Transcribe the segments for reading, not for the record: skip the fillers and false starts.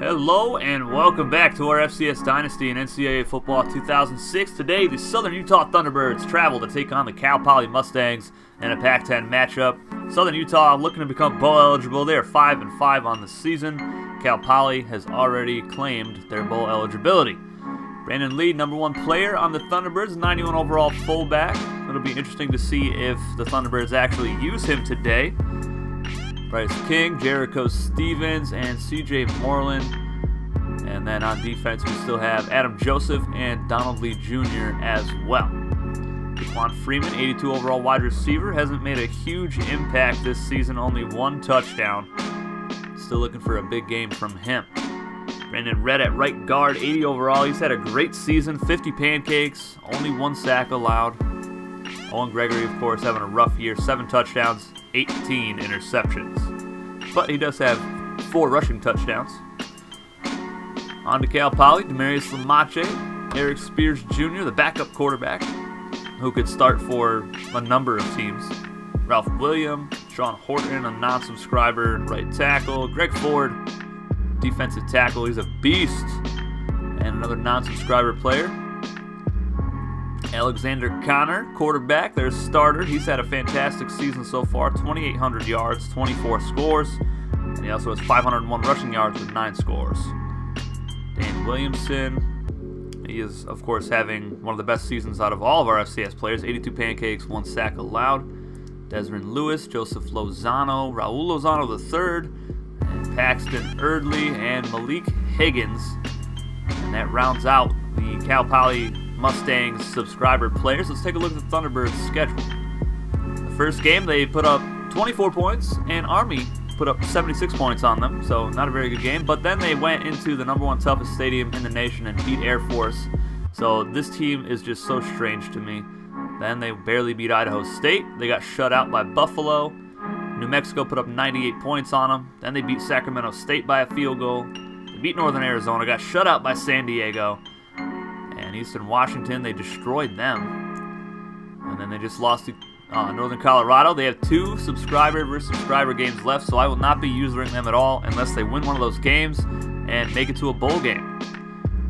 Hello and welcome back to our FCS Dynasty and NCAA Football 2006. Today, the Southern Utah Thunderbirds travel to take on the Cal Poly Mustangs in a Pac-10 matchup. Southern Utah looking to become bowl eligible. They are 5-5 on the season. Cal Poly has already claimed their bowl eligibility. Brandon Lee, number one player on the Thunderbirds, 91 overall fullback. It'll be interesting to see if the Thunderbirds actually use him today. Bryce King, Jericho Stevens, and C.J. Moreland. And then on defense, we still have Adam Joseph and Donald Lee Jr. as well. Jaquan Freeman, 82 overall wide receiver, hasn't made a huge impact this season, only one touchdown. Still looking for a big game from him. Brandon Red at right guard, 80 overall. He's had a great season, 50 pancakes, only one sack allowed. Owen Gregory, of course, having a rough year, 7 touchdowns, 18 interceptions. But he does have 4 rushing touchdowns. On to Cal Poly, Demarius Lamache, Eric Spears Jr., the backup quarterback, who could start for a number of teams. Ralph Williams, Sean Horton, a non-subscriber right tackle. Greg Ford, defensive tackle, he's a beast. And another non-subscriber player. Alexander Connor, quarterback, their starter. He's had a fantastic season so far, 2,800 yards, 24 scores, and he also has 501 rushing yards with 9 scores. Dan Williamson, he is, of course, having one of the best seasons out of all of our FCS players, 82 pancakes, 1 sack allowed. Desrin Lewis, Joseph Lozano, Raul Lozano III, and Paxton Erdley, and Malik Higgins. And that rounds out the Cal Poly Mustangs subscriber players. Let's take a look at the Thunderbirds' schedule. The first game, they put up 24 points, and Army put up 76 points on them, so not a very good game. But then they went into the number one toughest stadium in the nation and beat Air Force. So this team is just so strange to me. Then they barely beat Idaho State. They got shut out by Buffalo. New Mexico put up 98 points on them. Then they beat Sacramento State by a field goal. They beat Northern Arizona, got shut out by San Diego. And Eastern Washington, they destroyed them. And then they just lost to Northern Colorado. They have 2 subscriber versus subscriber games left, so I will not be using them at all unless they win one of those games and make it to a bowl game.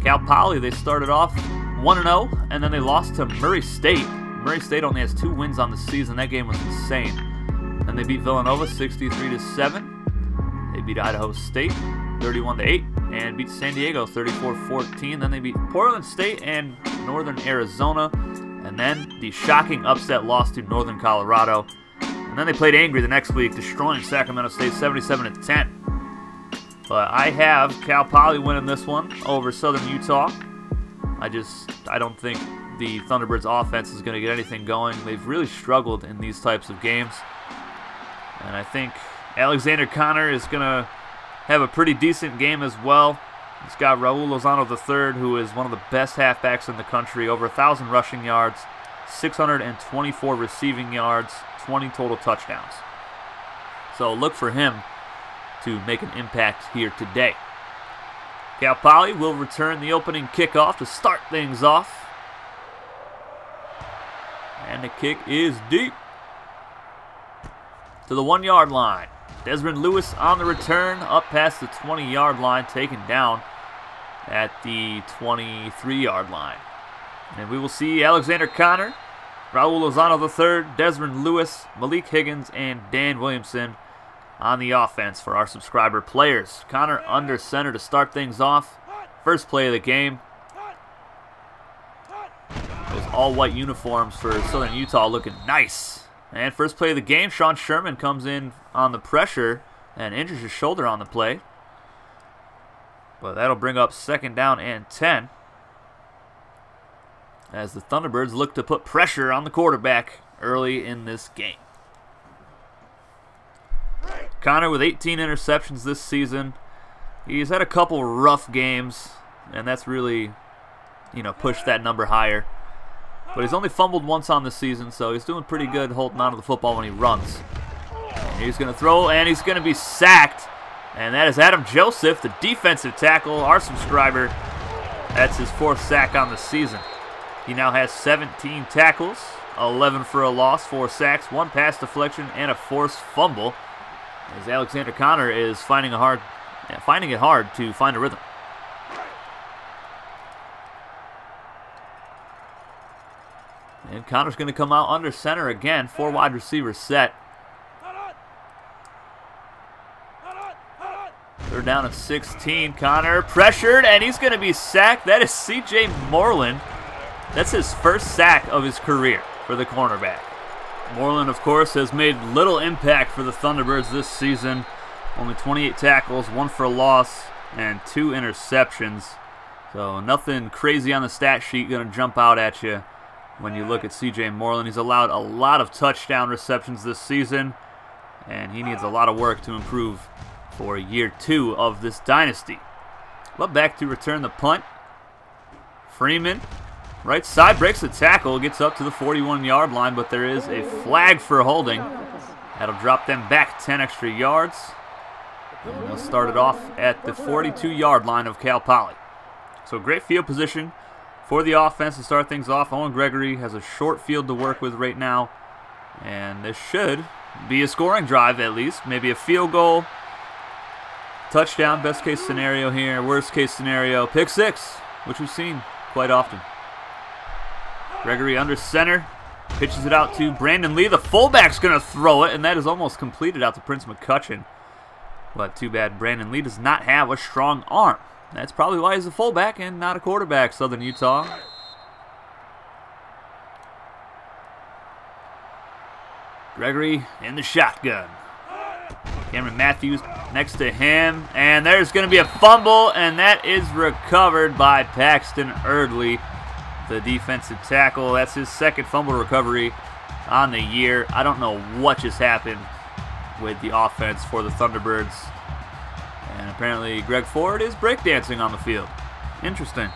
Cal Poly, they started off 1-0, and then they lost to Murray State. Murray State only has 2 wins on the season. That game was insane. Then they beat Villanova 63-7. They beat Idaho State 31-8. And beat San Diego 34-14. Then they beat Portland State and Northern Arizona. And then the shocking upset loss to Northern Colorado. And then they played angry the next week, destroying Sacramento State 77-10. But I have Cal Poly winning this one over Southern Utah. I don't think the Thunderbirds offense is going to get anything going. They've really struggled in these types of games. And I think Alexander Connor is going to have a pretty decent game as well. He's got Raul Lozano III, who is one of the best halfbacks in the country. Over 1,000 rushing yards, 624 receiving yards, 20 total touchdowns. So look for him to make an impact here today. Cal Poly will return the opening kickoff to start things off. And the kick is deep to the 1-yard line. Desmond Lewis on the return, up past the 20-yard line, taken down at the 23-yard line. And we will see Alexander Connor, Raul Lozano III, Desmond Lewis, Malik Higgins, and Dan Williamson on the offense for our subscriber players. Connor under center to start things off. First play of the game. Those all-white uniforms for Southern Utah looking nice. And first play of the game, Sean Sherman comes in on the pressure and injures his shoulder on the play. But that'll bring up 2nd down and 10. As the Thunderbirds look to put pressure on the quarterback early in this game. Connor with 18 interceptions this season. He's had a couple rough games, and that's really, you know, pushed that number higher. But he's only fumbled once on the season, so he's doing pretty good holding on to the football when he runs. And he's going to throw, and he's going to be sacked. And that is Adam Joseph, the defensive tackle, our subscriber. That's his 4th sack on the season. He now has 17 tackles, 11 for a loss, 4 sacks, 1 pass deflection, and a forced fumble. As Alexander Connor is finding a hard Yeah, finding it hard to find a rhythm. And Connor's going to come out under center again. Four wide receivers set. Third down at 16. Connor pressured, and he's going to be sacked. That is C.J. Moreland. That's his first sack of his career for the cornerback. Moreland, of course, has made little impact for the Thunderbirds this season. Only 28 tackles, 1 for a loss, and 2 interceptions. So nothing crazy on the stat sheet going to jump out at you when you look at C.J. Moreland. He's allowed a lot of touchdown receptions this season, and he needs a lot of work to improve for year 2 of this dynasty. But back to return the punt. Freeman, right side, breaks the tackle, gets up to the 41-yard line, but there is a flag for holding. That'll drop them back 10 extra yards. And they'll start it off at the 42-yard line of Cal Poly. So great field position for the offense to start things off. Owen Gregory has a short field to work with right now, and this should be a scoring drive at least. Maybe a field goal, touchdown, best case scenario here. Worst case scenario, pick six, which we've seen quite often. Gregory under center, pitches it out to Brandon Lee. The fullback's going to throw it, and that is almost completed out to Prince McCutcheon. But too bad Brandon Lee does not have a strong arm. That's probably why he's a fullback and not a quarterback, Southern Utah. Gregory in the shotgun. Cameron Matthews next to him, and there's going to be a fumble, and that is recovered by Paxton Erdley, the defensive tackle. That's his second fumble recovery on the year. I don't know what just happened with the offense for the Thunderbirds. And apparently Greg Ford is breakdancing on the field. Interesting.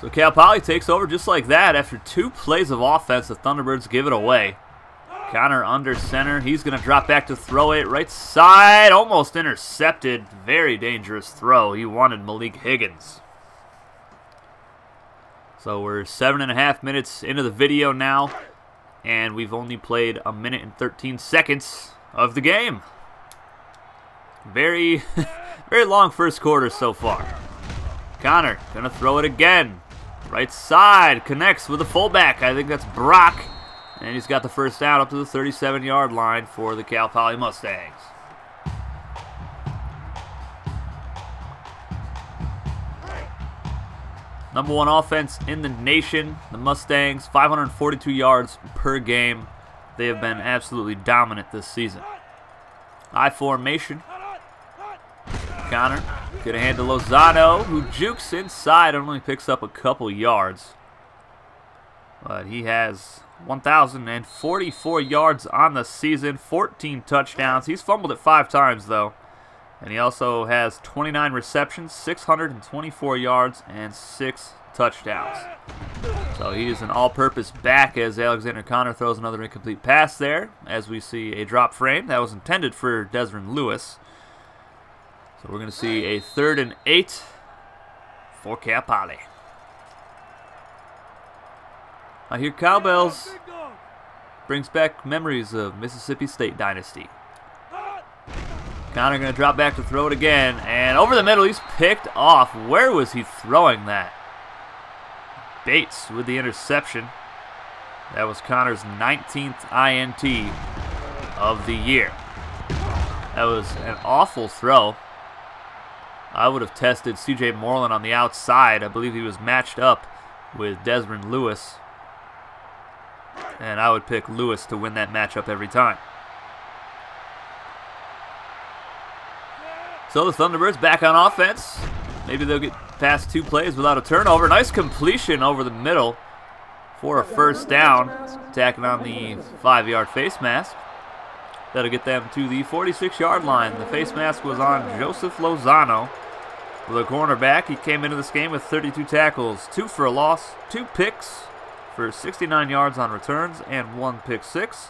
So Cal Poly takes over just like that. After 2 plays of offense, the Thunderbirds give it away. Connor under center. He's going to drop back to throw it. Right side, almost intercepted. Very dangerous throw. He wanted Malik Higgins. So we're 7.5 minutes into the video now, and we've only played 1 minute and 13 seconds of the game. Very, very long first quarter so far. Connor going to throw it again. Right side, connects with the fullback. I think that's Brock. And he's got the first down up to the 37-yard line for the Cal Poly Mustangs. Number 1 offense in the nation, the Mustangs, 542 yards per game. They have been absolutely dominant this season. I formation. Connor gonna hand to Lozano, who jukes inside and only picks up a couple yards. But he has 1,044 yards on the season, 14 touchdowns. He's fumbled it 5 times, though. And he also has 29 receptions, 624 yards, and 6 touchdowns. So he is an all-purpose back as Alexander Connor throws another incomplete pass there, as we see a drop frame that was intended for Desrin Lewis. So we're going to see a 3rd and 8 for Cal Poly. I hear cowbells. Brings back memories of Mississippi State dynasty. Connor going to drop back to throw it again, and over the middle, he's picked off. Where was he throwing that? Bates with the interception. That was Connor's 19th INT of the year. That was an awful throw. I would have tested C.J. Moreland on the outside. I believe he was matched up with Desmond Lewis, and I would pick Lewis to win that matchup every time. So the Thunderbirds back on offense. Maybe they'll get past 2 plays without a turnover. Nice completion over the middle for a first down. Attacking on the 5-yard face mask. That'll get them to the 46-yard line. The face mask was on Joseph Lozano, the cornerback. He came into this game with 32 tackles, 2 for a loss, 2 picks, for 69 yards on returns and 1 pick six,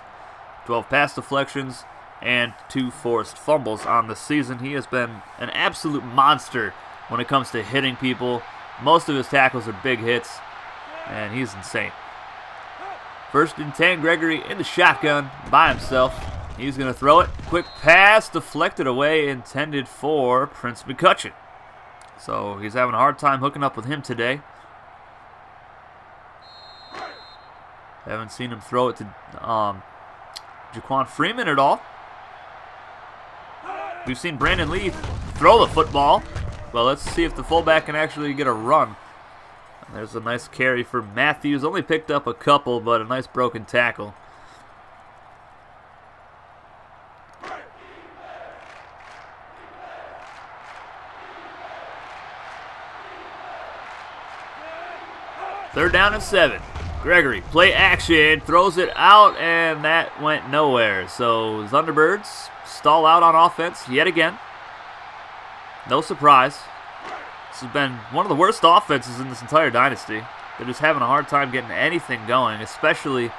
12 pass deflections, and 2 forced fumbles on the season. He has been an absolute monster when it comes to hitting people. Most of his tackles are big hits, and he's insane. 1st and 10, Gregory in the shotgun by himself. He's going to throw it. Quick pass deflected away, intended for Prince McCutcheon. So he's having a hard time hooking up with him today. Haven't seen him throw it to Jaquan Freeman at all. We've seen Brandon Lee throw the football. Well, let's see if the fullback can actually get a run. And there's a nice carry for Matthews. Only picked up a couple, but a nice broken tackle. Third down and 7. Gregory, play action, throws it out, and that went nowhere. So Thunderbirds stall out on offense yet again. No surprise. This has been one of the worst offenses in this entire dynasty. They're just having a hard time getting anything going, especially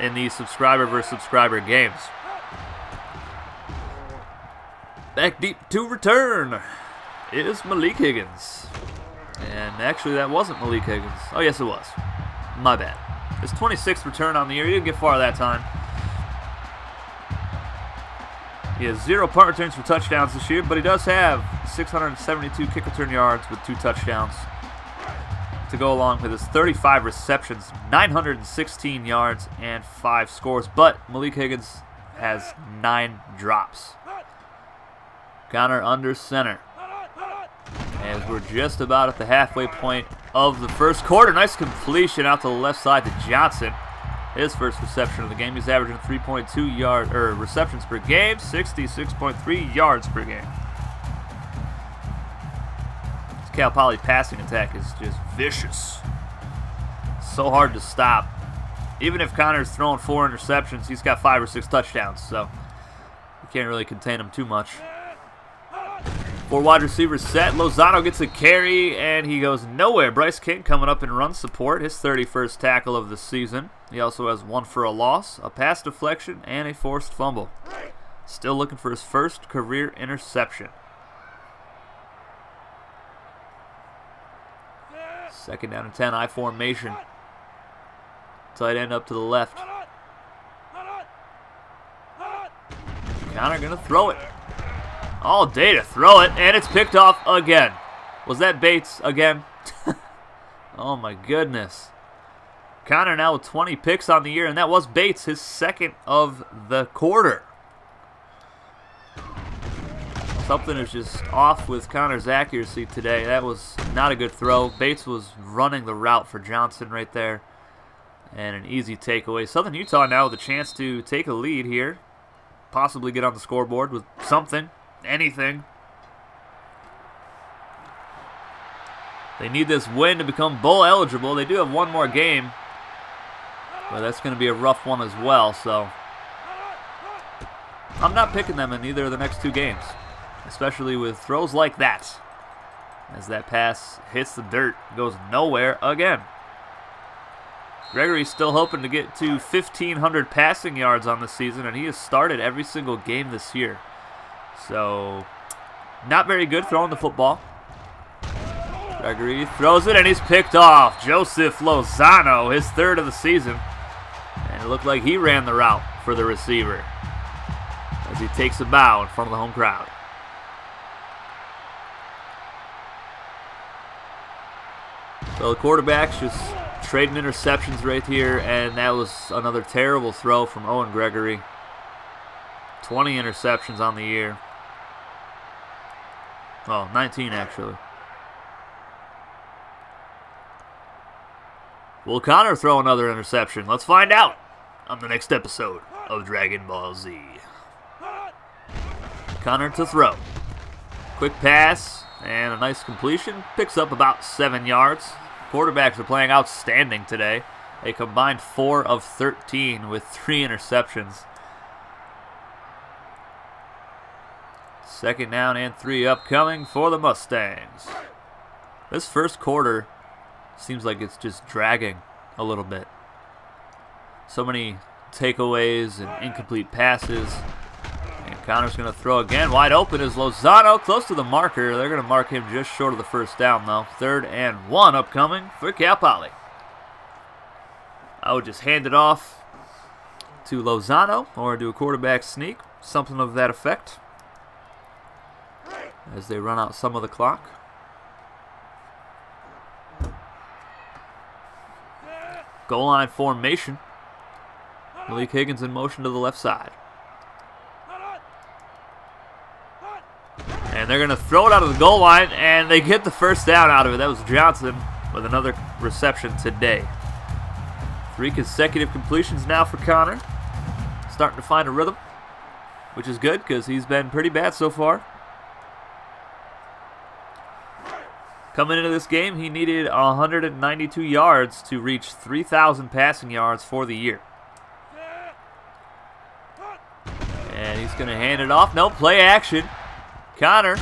in these subscriber versus subscriber games. Back deep to return is Malik Higgins. And actually, that wasn't Malik Higgins. Oh, yes, it was. My bad. His 26th return on the year. He didn't get far that time. He has 0 punt returns for touchdowns this year, but he does have 672 kick return yards with 2 touchdowns to go along with his 35 receptions, 916 yards, and 5 scores. But Malik Higgins has 9 drops. Connor under center. As we're just about at the halfway point of the first quarter. Nice completion out to the left side to Johnson. His first reception of the game. He's averaging 3.2 receptions per game, 66.3 yards per game. This Cal Poly passing attack is just vicious. So hard to stop. Even if Connor's throwing 4 interceptions, he's got 5 or 6 touchdowns, so you can't really contain him too much. 4 wide receivers set. Lozano gets a carry, and he goes nowhere. Bryce King coming up in run support, his 31st tackle of the season. He also has 1 for a loss, a pass deflection, and a forced fumble. Still looking for his first career interception. Second down and 10, I formation. Tight end up to the left. Connor going to throw it. All day to throw it, and it's picked off again. Was that Bates again? Oh my goodness. Connor now with 20 picks on the year, and that was Bates, his 2nd of the quarter. Something is just off with Connor's accuracy today. That was not a good throw. Bates was running the route for Johnson right there. And an easy takeaway. Southern Utah now with a chance to take a lead here. Possibly get on the scoreboard with something. Anything. They need this win to become bowl eligible. They do have 1 more game, but that's going to be a rough one as well, so I'm not picking them in either of the next 2 games, especially with throws like that, as that pass hits the dirt, goes nowhere again. Gregory's still hoping to get to 1,500 passing yards on the season, and he has started every single game this year. So, not very good throwing the football. Gregory throws it, and he's picked off. Joseph Lozano, his 3rd of the season. And it looked like he ran the route for the receiver as he takes a bow in front of the home crowd. So the quarterback's just trading interceptions right here, and that was another terrible throw from Owen Gregory. 20 interceptions on the year. Well, 19 actually. Will Connor throw another interception? Let's find out on the next episode of Dragon Ball Z. Connor to throw. Quick pass and a nice completion. Picks up about 7 yards. Quarterbacks are playing outstanding today. They combined 4 of 13 with 3 interceptions. Second down and 3 upcoming for the Mustangs. This first quarter seems like it's just dragging a little bit. So many takeaways and incomplete passes. And Connor's going to throw again. Wide open is Lozano, close to the marker. They're going to mark him just short of the first down, though. 3rd and 1 upcoming for Cal Poly. I would just hand it off to Lozano, or do a quarterback sneak, something of that effect, as they run out some of the clock. Goal line formation. Malik Higgins in motion to the left side. And they're going to throw it out of the goal line, and they get the first down out of it. That was Johnson with another reception today. 3 consecutive completions now for Connor. Starting to find a rhythm, which is good because he's been pretty bad so far. Coming into this game, he needed 192 yards to reach 3,000 passing yards for the year. And he's going to hand it off. No, play action. Connor,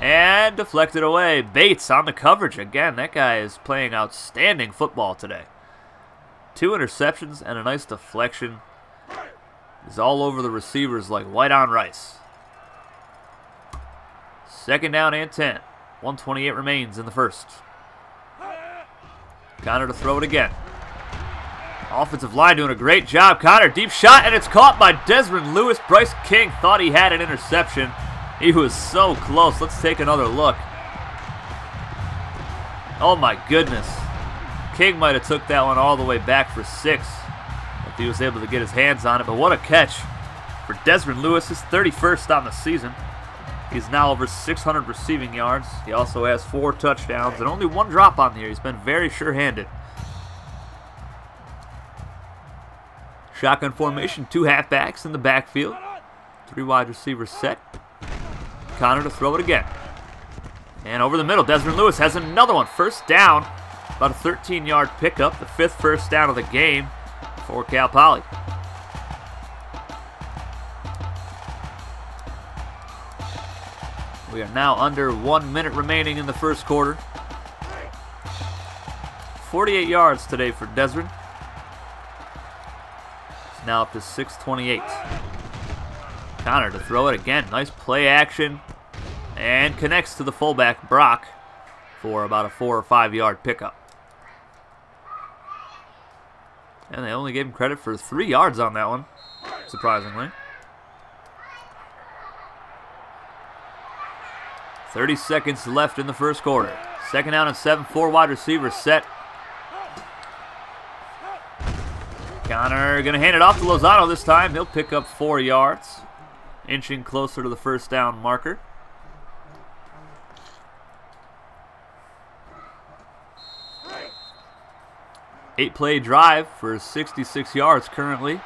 and deflected away. Bates on the coverage again. That guy is playing outstanding football today. 2 interceptions and a nice deflection. He's all over the receivers like white on rice. Second down and 10. 128 remains in the first. Connor to throw it again. Offensive line doing a great job. Connor, deep shot, and it's caught by Desrin Lewis. Bryce King thought he had an interception. He was so close. Let's take another look. Oh my goodness. King might have took that one all the way back for 6 if he was able to get his hands on it, but what a catch for Desrin Lewis, his 31st on the season. He's now over 600 receiving yards. He also has 4 touchdowns and only 1 drop on the year. He's been very sure-handed. Shotgun formation, 2 halfbacks in the backfield. 3 wide receivers set. Connor to throw it again. And over the middle, Desmond Lewis has another one. First down, about a 13-yard pickup, the 5th first down of the game for Cal Poly. We are now under 1 minute remaining in the first quarter. 48 yards today for Desmond. It's now up to 628. Connor to throw it again. Nice play action. And connects to the fullback, Brock, for about a 4 or 5 yard pickup. And they only gave him credit for 3 yards on that one, surprisingly. 30 seconds left in the first quarter. Second down and 7, 4 wide receivers set. Connor going to hand it off to Lozano this time. He'll pick up 4 yards. Inching closer to the first down marker. Eight-play drive for 66 yards currently.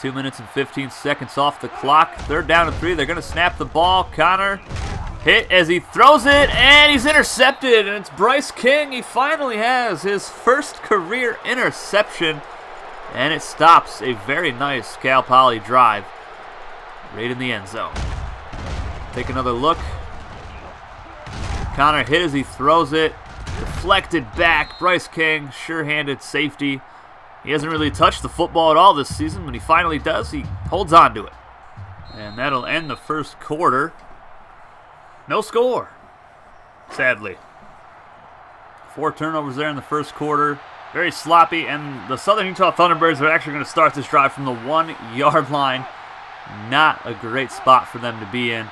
2 minutes and 15 seconds off the clock. Third down and 3. They're going to snap the ball. Connor hit as he throws it, and he's intercepted. And it's Bryce King. He finally has his first career interception, and it stops a very nice Cal Poly drive right in the end zone. Take another look. Connor hit as he throws it. Deflected back. Bryce King, sure-handed safety. He hasn't really touched the football at all this season. When he finally does, he holds on to it. And that'll end the first quarter. No score, sadly. 4 turnovers there in the first quarter. Very sloppy, and the Southern Utah Thunderbirds are actually going to start this drive from the 1-yard line. Not a great spot for them to be in.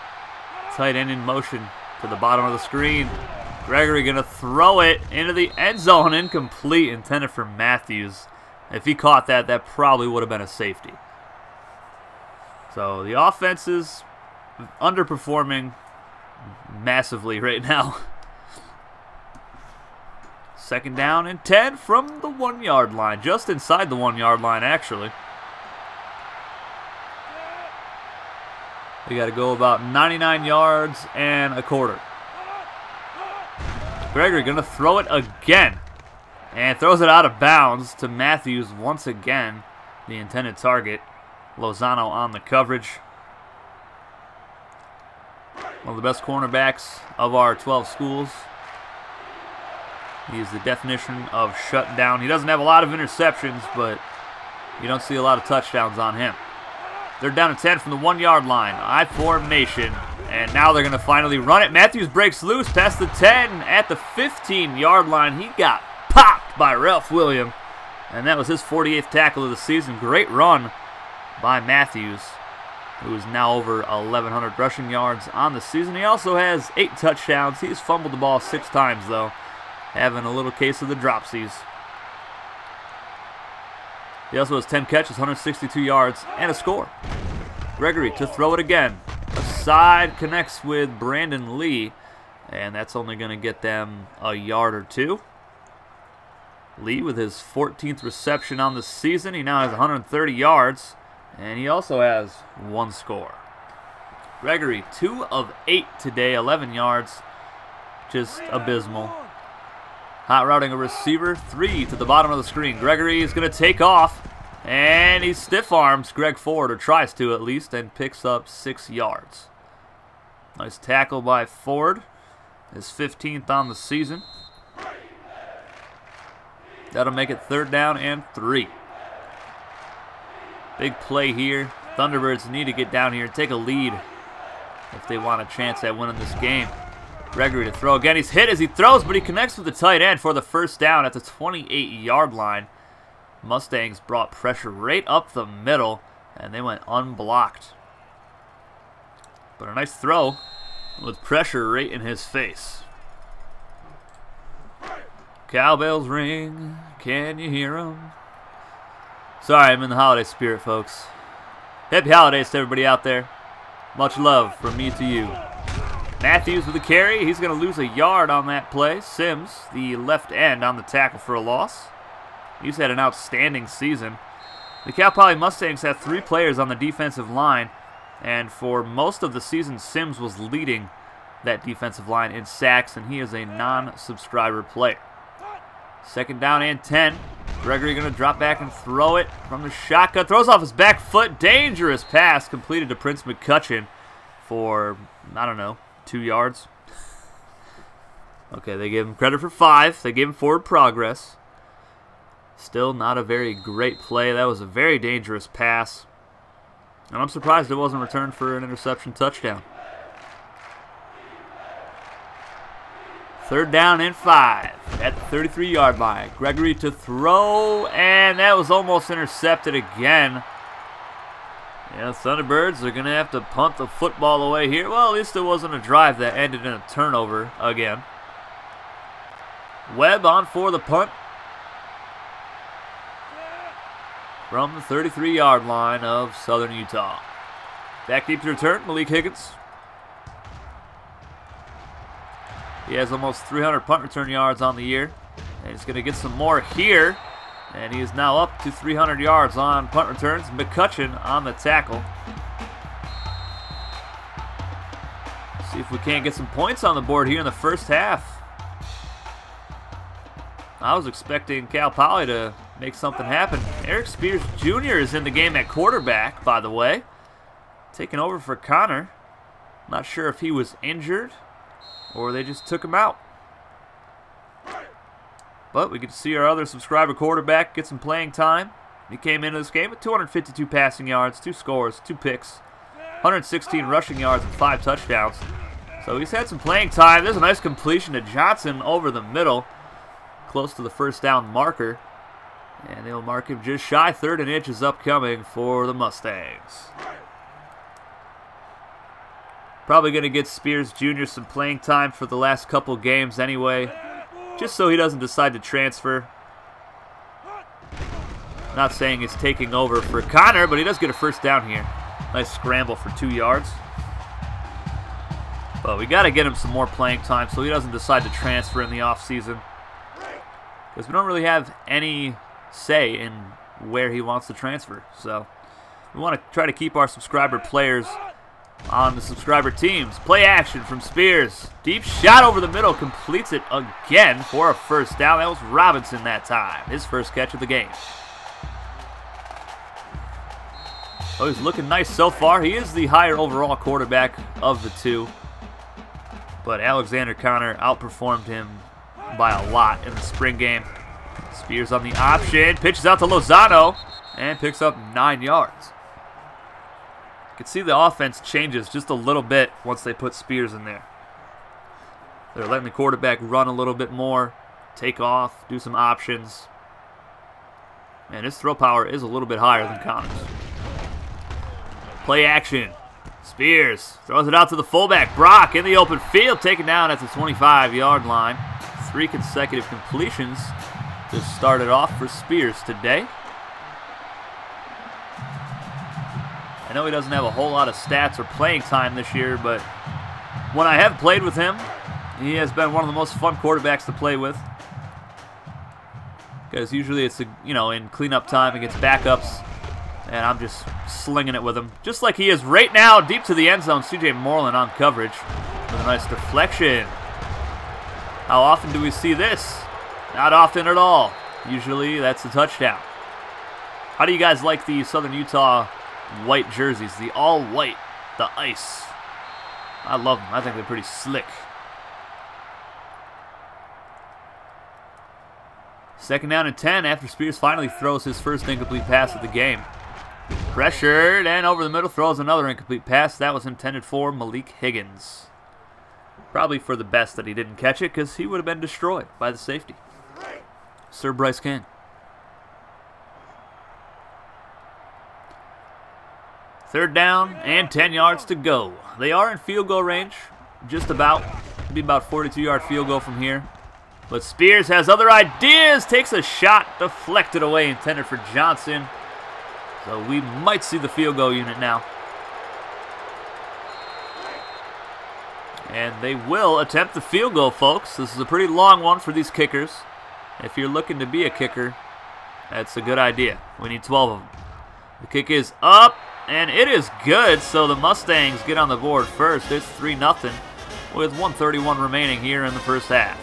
Tight end in motion to the bottom of the screen. Gregory going to throw it into the end zone. Incomplete, intended for Matthews. If he caught that, that probably would have been a safety. So the offense is underperforming massively right now. Second down and 10 from the 1-yard line. Just inside the 1-yard line, actually. They got to go about 99 yards and a quarter. Gregory going to throw it again. And throws it out of bounds to Matthews once again, the intended target. Lozano on the coverage. One of the best cornerbacks of our 12 schools. He is the definition of shut down. He doesn't have a lot of interceptions, but you don't see a lot of touchdowns on him. They're down to 10 from the 1-yard line. I formation. And now they're going to finally run it. Matthews breaks loose past the 10 at the 15-yard line. He got popped by Ralph Williams. And that was his 48th tackle of the season. Great run by Matthews, who is now over 1,100 rushing yards on the season. He also has 8 touchdowns. He's fumbled the ball 6 times, though, having a little case of the dropsies. He also has 10 catches, 162 yards, and a score. Gregory to throw it again. The side connects with Brandon Lee, and that's only going to get them a yard or two. Lee with his 14th reception on the season. He now has 130 yards, and he also has 1 score. Gregory, 2 of 8 today, 11 yards, just abysmal. Hot routing a receiver, 3 to the bottom of the screen. Gregory is going to take off, and he stiff arms Greg Ford, or tries to at least, and picks up 6 yards. Nice tackle by Ford, his 15th on the season. That'll make it 3rd down and 3. Big play here. Thunderbirds need to get down here and take a lead if they want a chance at winning this game. Gregory to throw again. He's hit as he throws, but he connects with the tight end for the 1st down at the 28-yard line. Mustangs brought pressure right up the middle, and they went unblocked. But a nice throw with pressure right in his face. Cowbells ring. Can you hear them? Sorry, I'm in the holiday spirit, folks. Happy holidays to everybody out there. Much love from me to you. Matthews with a carry. He's going to lose a yard on that play. Sims, the left end, on the tackle for a loss. He's had an outstanding season. The Cal Poly Mustangs have 3 players on the defensive line, and for most of the season, Sims was leading that defensive line in sacks, and he is a non-subscriber player. 2nd down and 10. Gregory going to drop back and throw it from the shotgun. Throws off his back foot. Dangerous pass completed to Prince McCutcheon for, I don't know, 2 yards. Okay, they gave him credit for 5. They gave him forward progress. Still not a very great play. That was a very dangerous pass. And I'm surprised it wasn't returned for an interception touchdown. 3rd down and 5 at the 33-yard line. Gregory to throw, and that was almost intercepted again. Yeah, Thunderbirds are going to have to punt the football away here. Well, at least it wasn't a drive that ended in a turnover again. Webb on for the punt. From the 33-yard line of Southern Utah. Back deep to return, Malik Higgins. He has almost 300 punt return yards on the year. And he's going to get some more here. And he is now up to 300 yards on punt returns. McCutcheon on the tackle. See if we can't get some points on the board here in the first half. I was expecting Cal Poly to make something happen. Eric Spears Jr. is in the game at quarterback, by the way. Taking over for Connor. Not sure if he was injured or they just took him out. But we get to see our other subscriber quarterback get some playing time. He came into this game with 252 passing yards, 2 scores, 2 picks, 116 rushing yards, and 5 touchdowns. So he's had some playing time. There's a nice completion to Johnson over the middle, close to the 1st down marker. And they'll mark him just shy. 3rd and inch is upcoming for the Mustangs. Probably going to get Spears Jr. some playing time for the last couple games anyway, just so he doesn't decide to transfer. Not saying he's taking over for Connor, but he does get a 1st down here. Nice scramble for 2 yards. But we got to get him some more playing time so he doesn't decide to transfer in the offseason. Because we don't really have any say in where he wants to transfer. So we want to try to keep our subscriber players on the subscriber teams. Play action from Spears. Deep shot over the middle. Completes it again for a 1st down. That was Robinson that time. His 1st catch of the game. Oh, he's looking nice so far. He is the higher overall quarterback of the 2. But Alexander Connor outperformed him by a lot in the spring game. Spears on the option. Pitches out to Lozano. And picks up 9 yards. You can see the offense changes just a little bit once they put Spears in there. They're letting the quarterback run a little bit more, take off, do some options. And his throw power is a little bit higher than Connor's. Play action. Spears throws it out to the fullback. Brock in the open field, taken down at the 25-yard line. 3 consecutive completions to start it off for Spears today. I know he doesn't have a whole lot of stats or playing time this year, but when I have played with him, he has been one of the most fun quarterbacks to play with. Because usually it's, you know, in cleanup time against backups, and I'm just slinging it with him. Just like he is right now, deep to the end zone. C.J. Moreland on coverage with a nice deflection. How often do we see this? Not often at all. Usually that's a touchdown. How do you guys like the Southern Utah white jerseys? The all white, the ice. I love them. I think they're pretty slick. Second down and 10 after Spears finally throws his first incomplete pass of the game. Pressured and over the middle, throws another incomplete pass. That was intended for Malik Higgins. Probably for the best that he didn't catch it, because he would have been destroyed by the safety. Sir Bryce King. Third down and 10 yards to go. They are in field goal range, just about. It'll be about 42-yard field goal from here. But Spears has other ideas, takes a shot, deflected away, intended for Johnson. So we might see the field goal unit now. And they will attempt the field goal, folks. This is a pretty long one for these kickers. If you're looking to be a kicker, that's a good idea. We need 12 of them. The kick is up, and it is good, so the Mustangs get on the board first. It's 3-0 with 1:31 remaining here in the first half.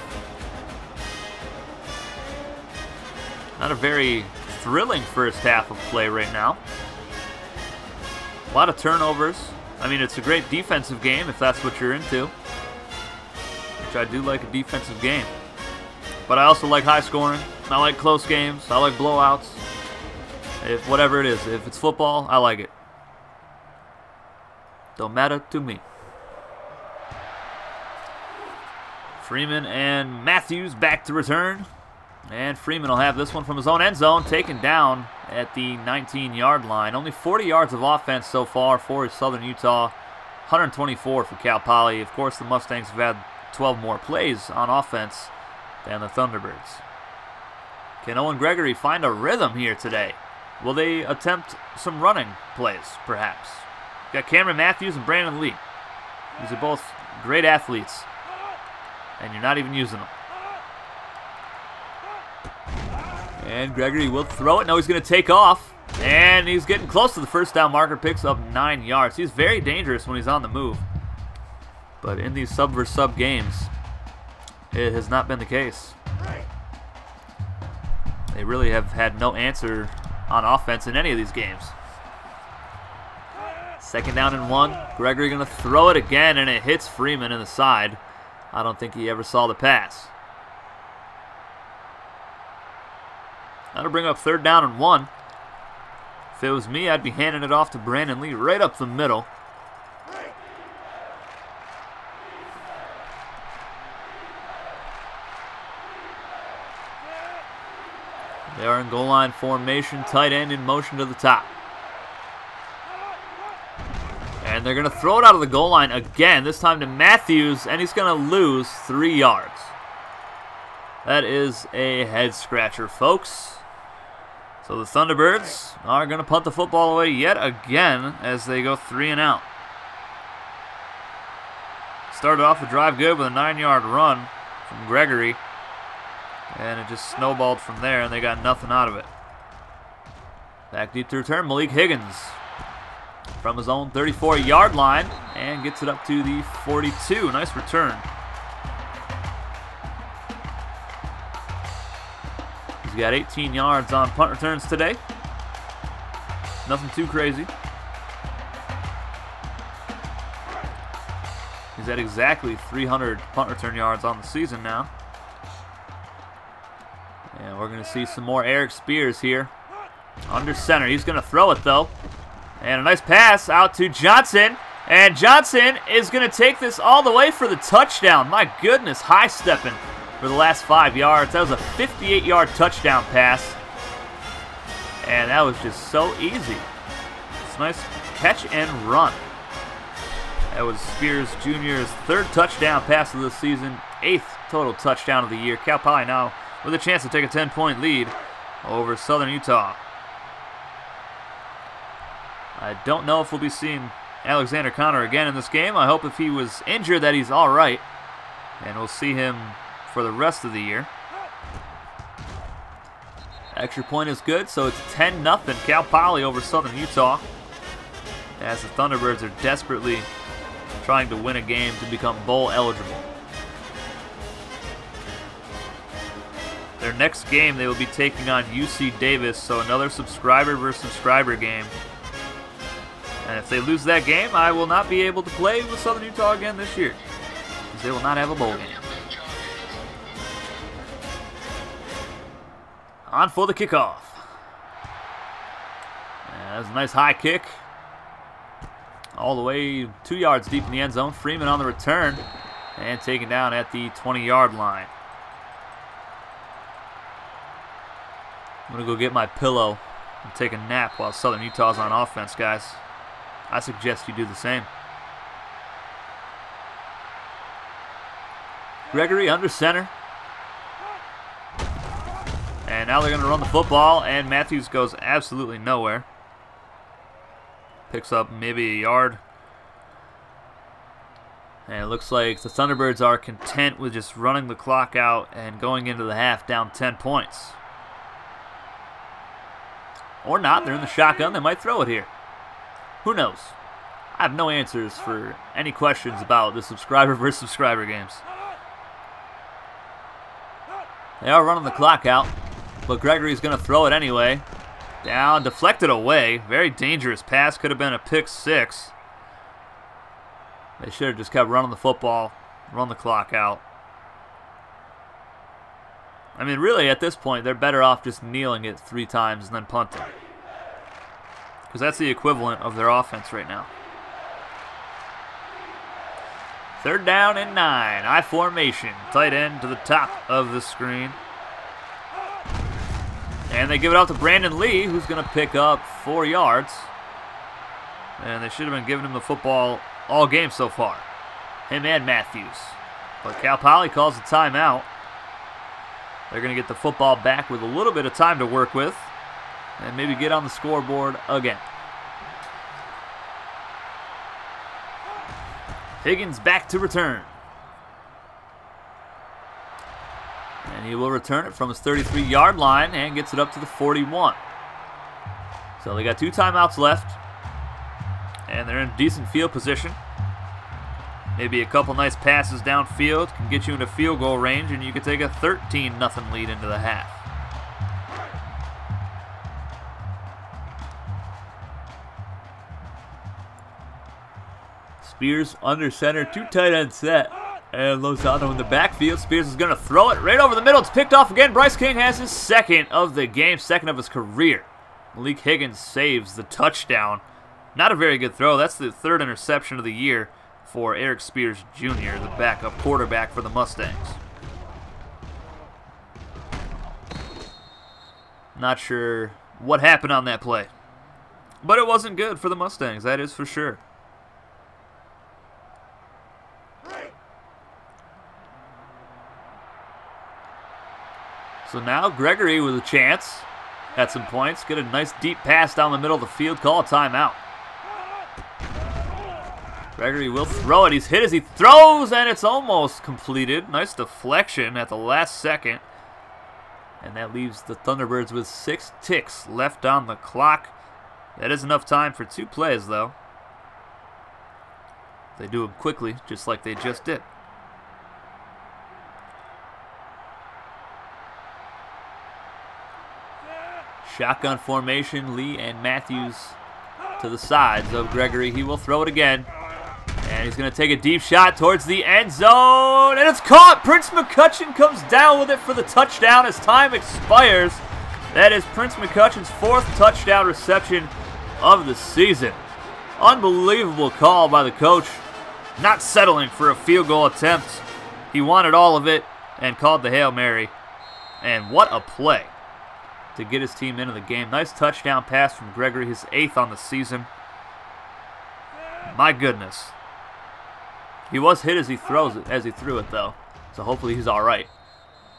Not a very thrilling first half of play right now. A lot of turnovers. I mean, it's a great defensive game if that's what you're into, which I do like a defensive game. But I also like high scoring. I like close games. I like blowouts. If whatever it is, if it's football, I like it. Don't matter to me. Freeman and Matthews back to return. And Freeman will have this one from his own end zone, taken down at the 19-yard line. Only 40 yards of offense so far for Southern Utah, 124 for Cal Poly. Of course, the Mustangs have had 12 more plays on offense than the Thunderbirds. Can Owen Gregory find a rhythm here today? Will they attempt some running plays, perhaps? Got Cameron Matthews and Brandon Lee. These are both great athletes, and you're not even using them. And Gregory will throw it. No, he's going to take off. And he's getting close to the first down marker. Picks up 9 yards. He's very dangerous when he's on the move. But in these sub-versus-sub games, it has not been the case. They really have had no answer on offense in any of these games. Second down and 1. Gregory going to throw it again, and it hits Freeman in the side. I don't think he ever saw the pass. That'll bring up third down and 1. If it was me, I'd be handing it off to Brandon Lee right up the middle. They are in goal line formation, tight end in motion to the top. And they're going to throw it out of the goal line again, this time to Matthews, and he's going to lose 3 yards. That is a head-scratcher, folks. So the Thunderbirds are going to punt the football away yet again as they go 3 and out. Started off the drive good with a 9-yard run from Gregory. And it just snowballed from there, and they got nothing out of it. Back deep to return, Malik Higgins from his own 34-yard line and gets it up to the 42. Nice return. He's got 18 yards on punt returns today. Nothing too crazy. He's at exactly 300 punt return yards on the season now. And we're going to see some more Eric Spears here. Under center. He's going to throw it, though. And a nice pass out to Johnson. And Johnson is going to take this all the way for the touchdown. My goodness, high stepping for the last 5 yards. That was a 58-yard touchdown pass. And that was just so easy. It's Nice catch and run. That was Spears Jr.'s third touchdown pass of the season, 8th total touchdown of the year. Cal Poly now with a chance to take a 10-point lead over Southern Utah. I don't know if we'll be seeing Alexander Connor again in this game. I hope if he was injured that he's all right, and we'll see him for the rest of the year. Extra point is good, so it's 10-0 Cal Poly over Southern Utah, as the Thunderbirds are desperately trying to win a game to become bowl eligible. Their next game, they will be taking on UC Davis, so another subscriber versus subscriber game. And if they lose that game, I will not be able to play with Southern Utah again this year, because they will not have a bowl game. On for the kickoff. Yeah, that was a nice high kick. All the way 2 yards deep in the end zone. Freeman on the return and taken down at the 20-yard line. I'm going to go get my pillow and take a nap while Southern Utah's on offense, guys. I suggest you do the same. Gregory under center. And now they're going to run the football, and Matthews goes absolutely nowhere. Picks up maybe a yard. And it looks like the Thunderbirds are content with just running the clock out and going into the half down 10 points. Or not, they're in the shotgun, they might throw it here. Who knows? I have no answers for any questions about the subscriber versus subscriber games. They are running the clock out, but Gregory's going to throw it anyway. Down, deflected away. Very dangerous pass. Could have been a pick six. They should have just kept running the football, run the clock out. I mean, really, at this point, they're better off just kneeling it 3 times and then punting, because that's the equivalent of their offense right now. 3rd down and 9. I formation. Tight end to the top of the screen. And they give it out to Brandon Lee, who's going to pick up 4 yards. And they should have been giving him the football all game so far, him and Matthews. But Cal Poly calls a timeout. They're going to get the football back with a little bit of time to work with and maybe get on the scoreboard again. Higgins back to return. And he will return it from his 33-yard line and gets it up to the 41. So they got 2 timeouts left. And they're in decent field position. Maybe a couple nice passes downfield can get you into field goal range, and you can take a 13-0 lead into the half. Spears under center, 2 tight end set. And Lozano in the backfield. Spears is going to throw it right over the middle. It's picked off again. Bryce King has his 2nd of the game, 2nd of his career. Malik Higgins saves the touchdown. Not a very good throw. That's the 3rd interception of the year for Eric Spears Jr., the backup quarterback for the Mustangs. Not sure what happened on that play, but it wasn't good for the Mustangs, that is for sure. So now Gregory with a chance at some points. Get a nice deep pass down the middle of the field. Call a timeout. Gregory will throw it. He's hit as he throws, and it's almost completed. Nice deflection at the last second. And that leaves the Thunderbirds with 6 ticks left on the clock. That is enough time for 2 plays, though. They do them quickly, just like they just did. Shotgun formation, Lee and Matthews to the sides of Gregory. He will throw it again. And he's going to take a deep shot towards the end zone. And it's caught! Prince McCutcheon comes down with it for the touchdown as time expires. That is Prince McCutcheon's 4th touchdown reception of the season. Unbelievable call by the coach. Not settling for a field goal attempt. He wanted all of it and called the Hail Mary. And what a play to get his team into the game. Nice touchdown pass from Gregory, his 8th on the season. My goodness. He was hit as he threw it though. So hopefully he's all right.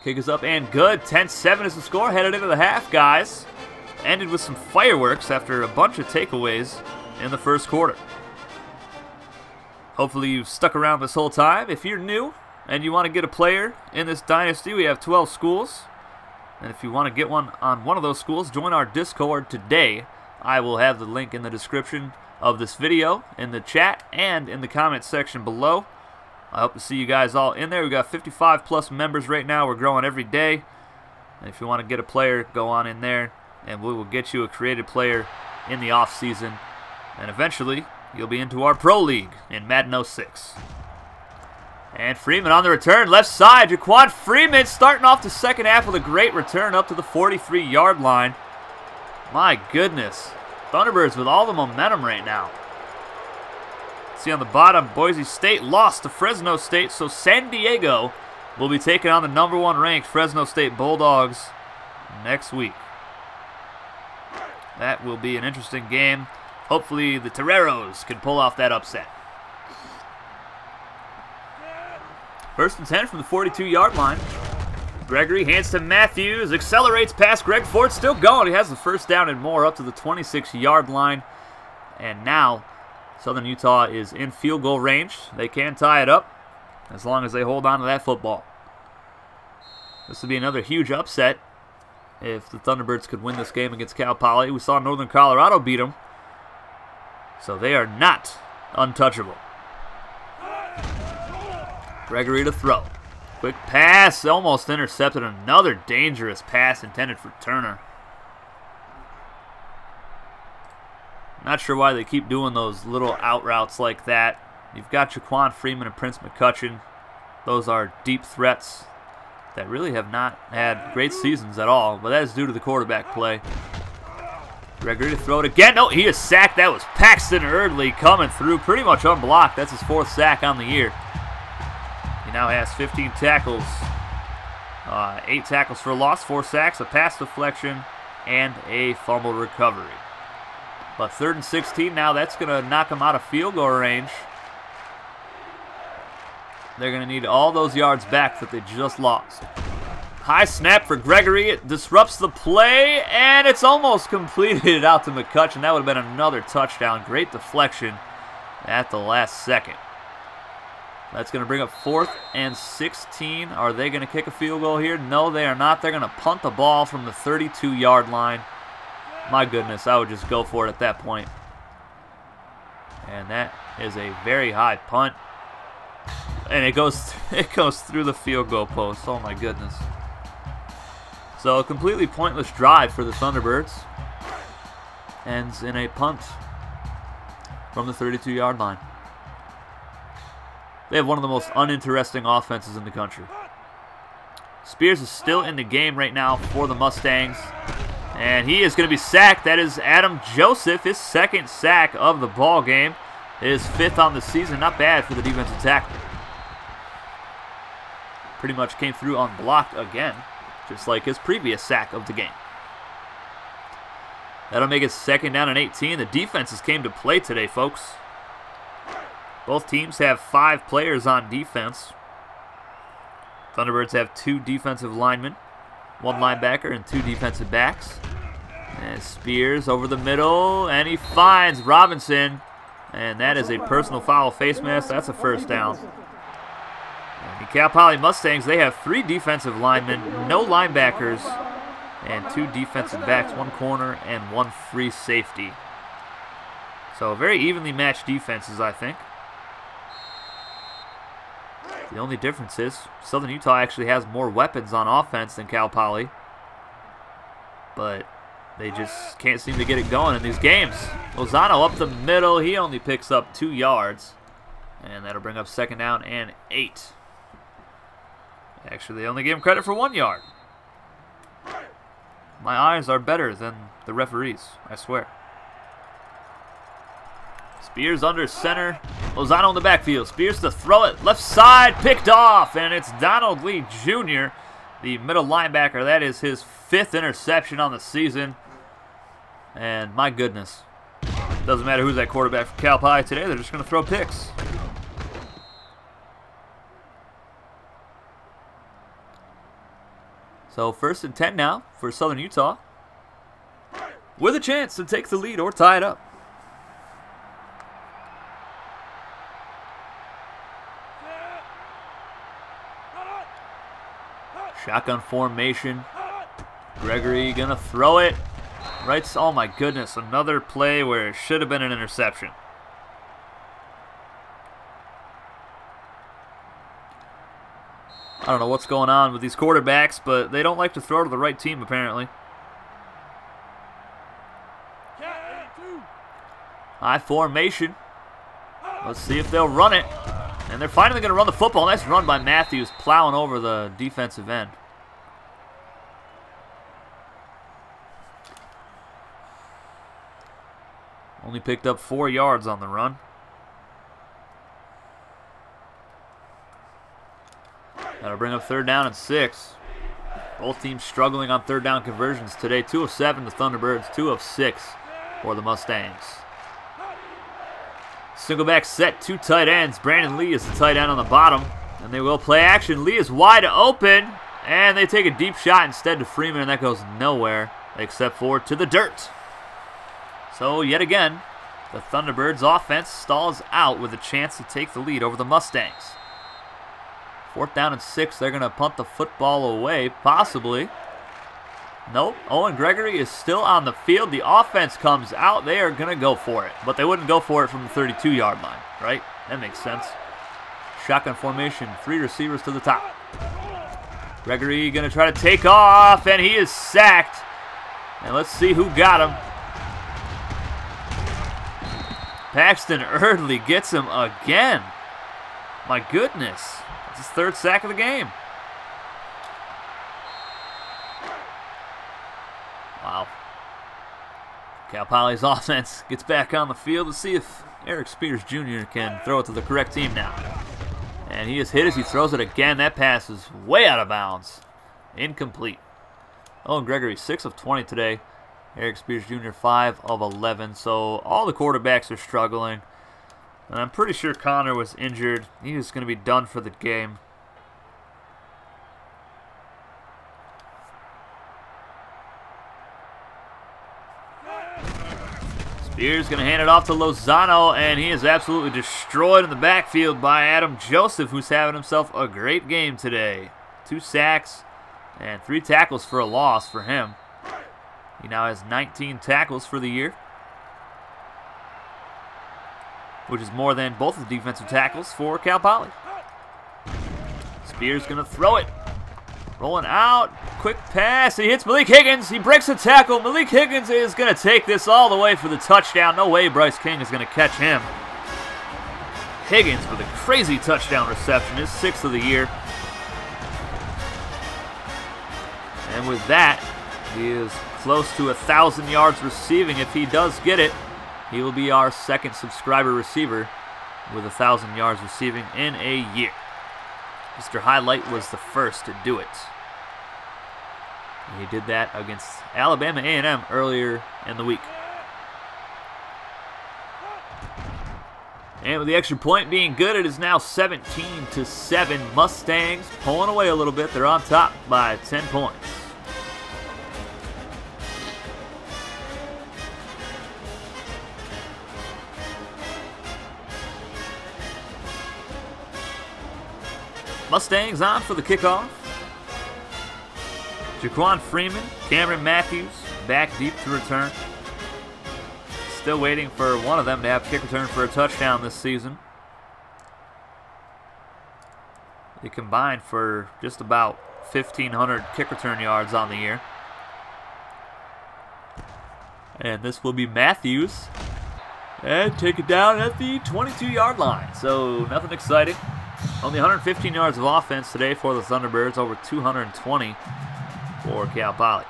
Kick is up and good. 10-7 is the score. Headed into the half, guys. Ended with some fireworks after a bunch of takeaways in the first quarter. Hopefully you've stuck around this whole time. If you're new and you want to get a player in this dynasty, we have 12 schools. And if you want to get one on one of those schools, join our Discord today. I will have the link in the description of this video, in the chat, and in the comment section below. I hope to see you guys all in there. We've got 55 plus members right now. We're growing every day. And if you want to get a player, go on in there, and we will get you a created player in the off season. And eventually, you'll be into our Pro League in Madden 06. And Freeman on the return, left side. Jaquan Freeman starting off the second half with a great return up to the 43-yard line. My goodness. Thunderbirds with all the momentum right now. See on the bottom, Boise State lost to Fresno State, so San Diego will be taking on the #1 ranked Fresno State Bulldogs next week. That will be an interesting game. Hopefully the Toreros can pull off that upset. First and 10 from the 42-yard line. Gregory hands to Matthews, accelerates past Greg Ford, still going. He has the first down and more up to the 26-yard line. And now Southern Utah is in field goal range. They can tie it up as long as they hold on to that football. This would be another huge upset if the Thunderbirds could win this game against Cal Poly. We saw Northern Colorado beat them, so they are not untouchable. Gregory to throw. Quick pass, almost intercepted. Another dangerous pass intended for Turner. Not sure why they keep doing those little out routes like that. You've got Jaquan Freeman and Prince McCutcheon. Those are deep threats that really have not had great seasons at all, but that is due to the quarterback play. Gregory to throw it again. No, he is sacked. That was Paxton Erdley coming through pretty much unblocked. That's his 4th sack on the year. He now has 15 tackles, 8 tackles for a loss, 4 sacks, a pass deflection, and a fumble recovery. But 3rd and 16 now, that's going to knock him out of field goal range. They're going to need all those yards back that they just lost. High snap for Gregory. It disrupts the play, and it's almost completed out to McCutcheon. That would have been another touchdown. Great deflection at the last second. That's going to bring up 4th and 16. Are they going to kick a field goal here? No, they are not. They're going to punt the ball from the 32-yard line. My goodness, I would just go for it at that point. And that is a very high punt. And it goes through the field goal post. Oh, my goodness. So a completely pointless drive for the Thunderbirds ends in a punt from the 32-yard line. They have one of the most uninteresting offenses in the country. Spears is still in the game right now for the Mustangs. And he is going to be sacked. That is Adam Joseph, his 2nd sack of the ball game. His 5th on the season. Not bad for the defensive tackle. Pretty much came through unblocked again, just like his previous sack of the game. That'll make it 2nd down and 18. The defenses came to play today, folks. Both teams have 5 players on defense. Thunderbirds have 2 defensive linemen, 1 linebacker, and 2 defensive backs. And Spears over the middle, and he finds Robinson. And that is a personal foul face mask. That's a 1st down. And the Cal Poly Mustangs, they have 3 defensive linemen, no linebackers, and 2 defensive backs, 1 corner, and 1 free safety. So very evenly matched defenses, I think. The only difference is Southern Utah actually has more weapons on offense than Cal Poly. But they just can't seem to get it going in these games. Lozano up the middle. He only picks up 2 yards. And that'll bring up 2nd down and 8. Actually, they only gave him credit for 1 yard. My eyes are better than the referees, I swear. Spears under center. Lozano in the backfield. Spears to throw it. Left side picked off. And it's Donald Lee Jr., the middle linebacker. That is his 5th interception on the season. And my goodness. Doesn't matter who's that quarterback for Cal Poly today, they're just going to throw picks. So 1st and 10 now for Southern Utah, with a chance to take the lead or tie it up. Shotgun formation. Gregory gonna throw it. Right, oh my goodness, another play where it should have been an interception. I don't know what's going on with these quarterbacks, but they don't like to throw to the right team apparently. High formation. Let's see if they'll run it. And they're finally going to run the football. Nice run by Matthews, plowing over the defensive end. Only picked up 4 yards on the run. That'll bring up 3rd down and 6. Both teams struggling on 3rd down conversions today. 2 of 7 the Thunderbirds, 2 of 6 for the Mustangs. Single back set, 2 tight ends. Brandon Lee is the tight end on the bottom, and they will play action. Lee is wide open, and they take a deep shot instead to Freeman, and that goes nowhere except for to the dirt. So yet again, the Thunderbirds offense stalls out with a chance to take the lead over the Mustangs. 4th down and 6, they're going to punt the football away, possibly. Nope, Owen Gregory is still on the field. The offense comes out. They are going to go for it, but they wouldn't go for it from the 32-yard line, right? That makes sense. Shotgun formation, 3 receivers to the top. Gregory going to try to take off, and he is sacked. And let's see who got him. Paxton Erdley gets him again. My goodness. It's his 3rd sack of the game. Wow. Cal Poly's offense gets back on the field to see if Eric Spears Jr. can throw it to the correct team now. And he is hit as he throws it again. That pass is way out of bounds. Incomplete. Owen Gregory, 6 of 20 today. Eric Spears Jr., 5 of 11. So all the quarterbacks are struggling. And I'm pretty sure Connor was injured. He was going to be done for the game. Spears going to hand it off to Lozano, and he is absolutely destroyed in the backfield by Adam Joseph, who's having himself a great game today. 2 sacks and 3 tackles for a loss for him. He now has 19 tackles for the year, which is more than both of the defensive tackles for Cal Poly. Spears going to throw it. Rolling out, quick pass, he hits Malik Higgins, he breaks a tackle, Malik Higgins is going to take this all the way for the touchdown. No way Bryce King is going to catch him. Higgins with a crazy touchdown reception, his 6th of the year. And with that, he is close to 1,000 yards receiving. If he does get it, he will be our 2nd subscriber receiver with 1,000 yards receiving in a year. Mr. Highlight was the 1st to do it. And he did that against Alabama A&M earlier in the week. And with the extra point being good, it is now 17-7. Mustangs pulling away a little bit. They're on top by 10 points. Mustangs on for the kickoff. Jaquan Freeman, Cameron Matthews, back deep to return. Still waiting for one of them to have kick return for a touchdown this season. They combined for just about 1,500 kick return yards on the year. And this will be Matthews. And take it down at the 22-yard line. So nothing exciting. Only 115 yards of offense today for the Thunderbirds, over 220 for Cal Poly.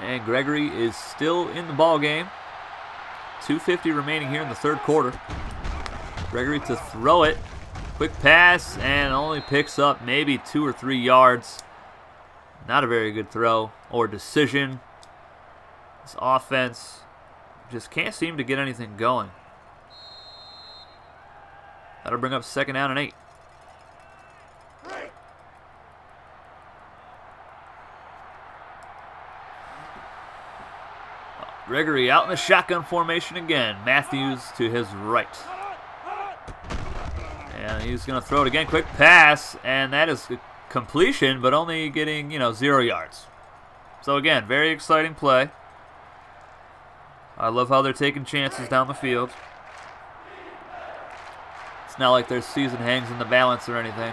And Gregory is still in the ball game. 2:50 remaining here in the 3rd quarter. Gregory to throw it. Quick pass and only picks up maybe 2 or 3 yards. Not a very good throw or decision. This offense just can't seem to get anything going. That'll bring up second down and 8. Gregory out in the shotgun formation again. Matthews to his right. And he's going to throw it again. Quick pass. And that is completion, but only getting, 0 yards. So again, very exciting play. I love how they're taking chances down the field. It's not like their season hangs in the balance or anything.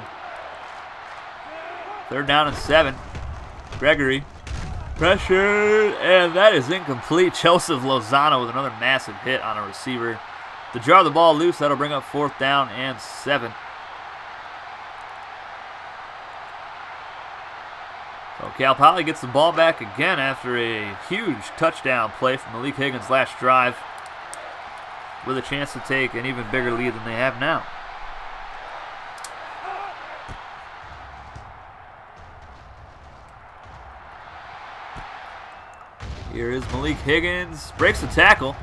Third down and 7. Gregory. Pressure, and that is incomplete. Joseph Lozano with another massive hit on a receiver. To jar the ball loose, that'll bring up fourth down and 7. So Cal Poly gets the ball back again after a huge touchdown play from Malik Higgins last drive, with a chance to take an even bigger lead than they have now. Here is Malik Higgins, breaks the tackle,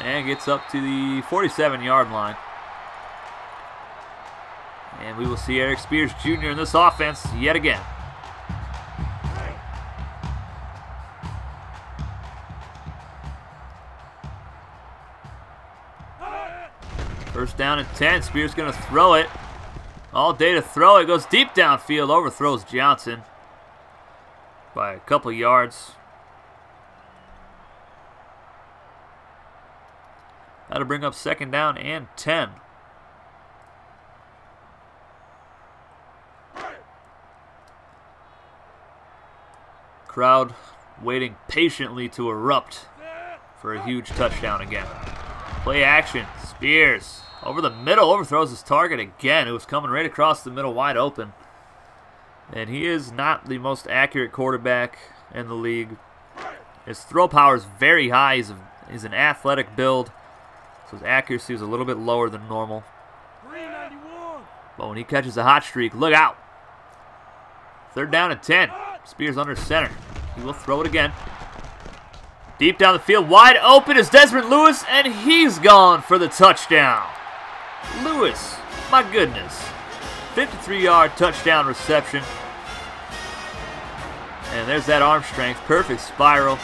and gets up to the 47-yard line. And we will see Eric Spears Jr. in this offense yet again. First down and 10, Spears going to throw it. All day to throw it, goes deep downfield, overthrows Johnson by a couple yards. That'll bring up second down and 10. Crowd waiting patiently to erupt for a huge touchdown again. Play action. Spears over the middle, overthrows his target again. It was coming right across the middle, wide open. And he is not the most accurate quarterback in the league. His throw power is very high. He's an athletic build. So his accuracy is a little bit lower than normal. But when he catches a hot streak, look out. Third down and 10. Spears under center. He will throw it again. Deep down the field, wide open is Desmond Lewis, and he's gone for the touchdown. Lewis, my goodness. 53-yard touchdown reception. And there's that arm strength. Perfect spiral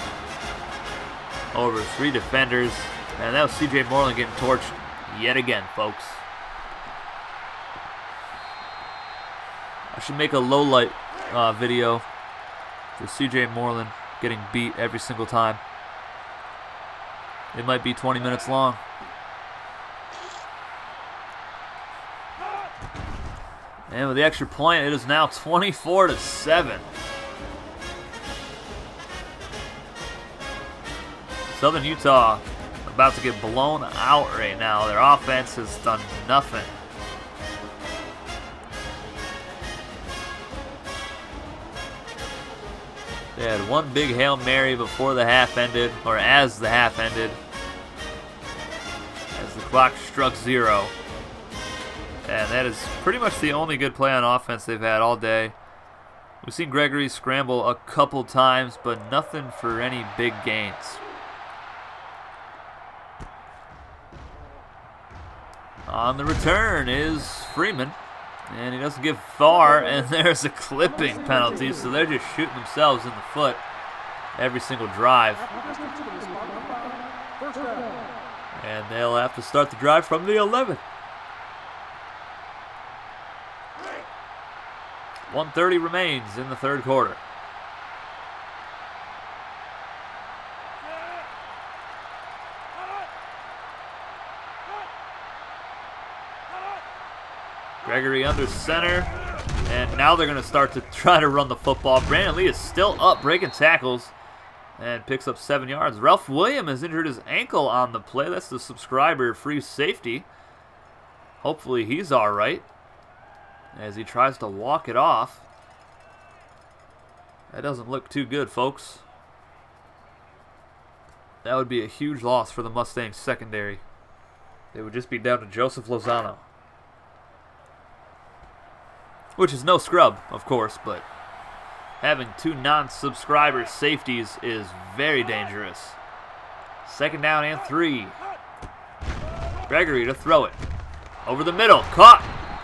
over 3 defenders. And that was C.J. Moreland getting torched yet again, folks. I should make a low-light video for C.J. Moreland getting beat every single time. It might be 20 minutes long. And with the extra point, it is now 24-7. Southern Utah about to get blown out right now. Their offense has done nothing. They had one big Hail Mary before the half ended, or as the half ended, as the clock struck 0. And that is pretty much the only good play on offense they've had all day. We've seen Gregory scramble a couple times, but nothing for any big gains. On the return is Freeman, and he doesn't get far, and there's a clipping penalty, so they're just shooting themselves in the foot every single drive. And they'll have to start the drive from the 11. 1:30 remains in the third quarter. Gregory under center, and now they're going to start to try to run the football. Brandon Lee is still up, breaking tackles, and picks up 7 yards. Ralph Williams has injured his ankle on the play. That's the subscriber free safety. Hopefully he's all right as he tries to walk it off. That doesn't look too good, folks. That would be a huge loss for the Mustangs secondary. They would just be down to Joseph Lozano, which is no scrub, of course, but Having two non-subscriber safeties is very dangerous. Second down and 3. Gregory to throw it. Over the middle, caught.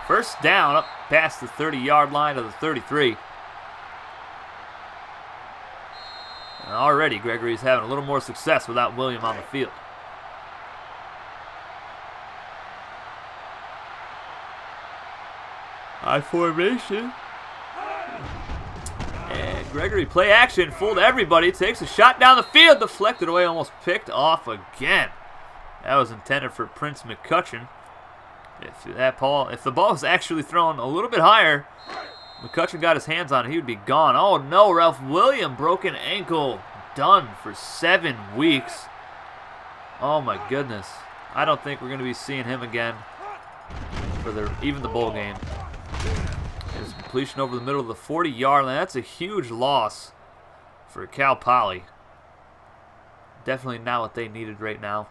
First down up past the 30-yard line of the 33. And already Gregory's having a little more success without William on the field. I formation. And Gregory play action, fooled everybody, takes a shot down the field, deflected away, almost picked off again. That was intended for Prince McCutcheon. If the ball was actually thrown a little bit higher, McCutcheon got his hands on it, he would be gone. Oh no, Ralph Williams, broken ankle, done for 7 weeks. Oh my goodness. I don't think we're going to be seeing him again for even the bowl game. His completion over the middle of the 40-yard line. That's a huge loss for Cal Poly. Definitely not what they needed right now.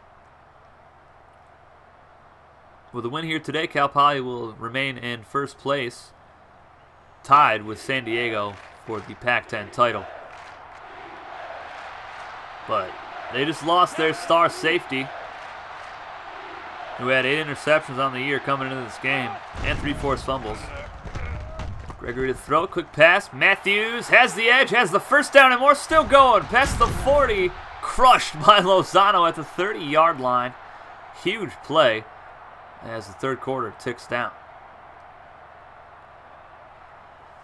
With a win here today, Cal Poly will remain in first place, tied with San Diego for the Pac-10 title. But they just lost their star safety, who had 8 interceptions on the year coming into this game, and 3 forced fumbles. Gregory to throw, quick pass. Matthews has the edge, has the first down, and more still going. Past the 40, crushed by Lozano at the 30-yard line. Huge play as the third quarter ticks down.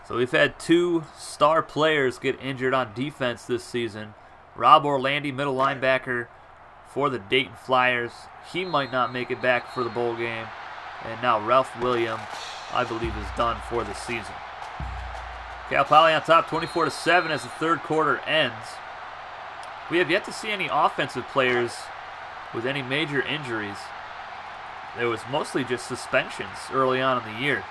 So we've had 2 star players get injured on defense this season. Rob Orlandi, middle linebacker for the Dayton Flyers. He might not make it back for the bowl game. And now Ralph Williams, I believe, is done for the season. Cal Poly on top 24-7 as the third quarter ends. We have yet to see any offensive players with any major injuries. There was mostly just suspensions early on in the year.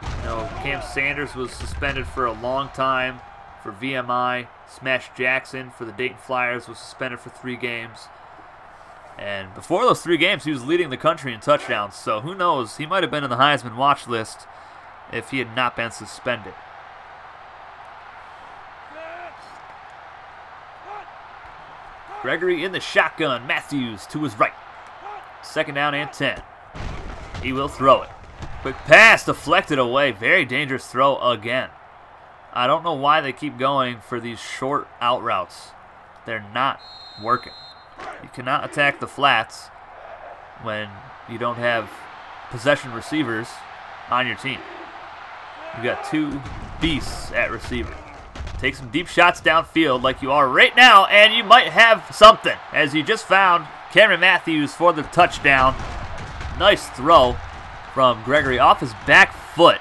You know, Cam Sanders was suspended for a long time for VMI. Smash Jackson for the Dayton Flyers was suspended for 3 games. And before those 3 games, he was leading the country in touchdowns. So who knows? He might have been in the Heisman watch list if he had not been suspended. Gregory in the shotgun. Matthews to his right. Second down and 10. He will throw it. Quick pass deflected away. Very dangerous throw again. I don't know why they keep going for these short out routes. They're not working. You cannot attack the flats when you don't have possession receivers on your team. You've got 2 beasts at receiver. Take some deep shots downfield like you are right now, and you might have something, as you just found Cameron Matthews for the touchdown. Nice throw from Gregory off his back foot.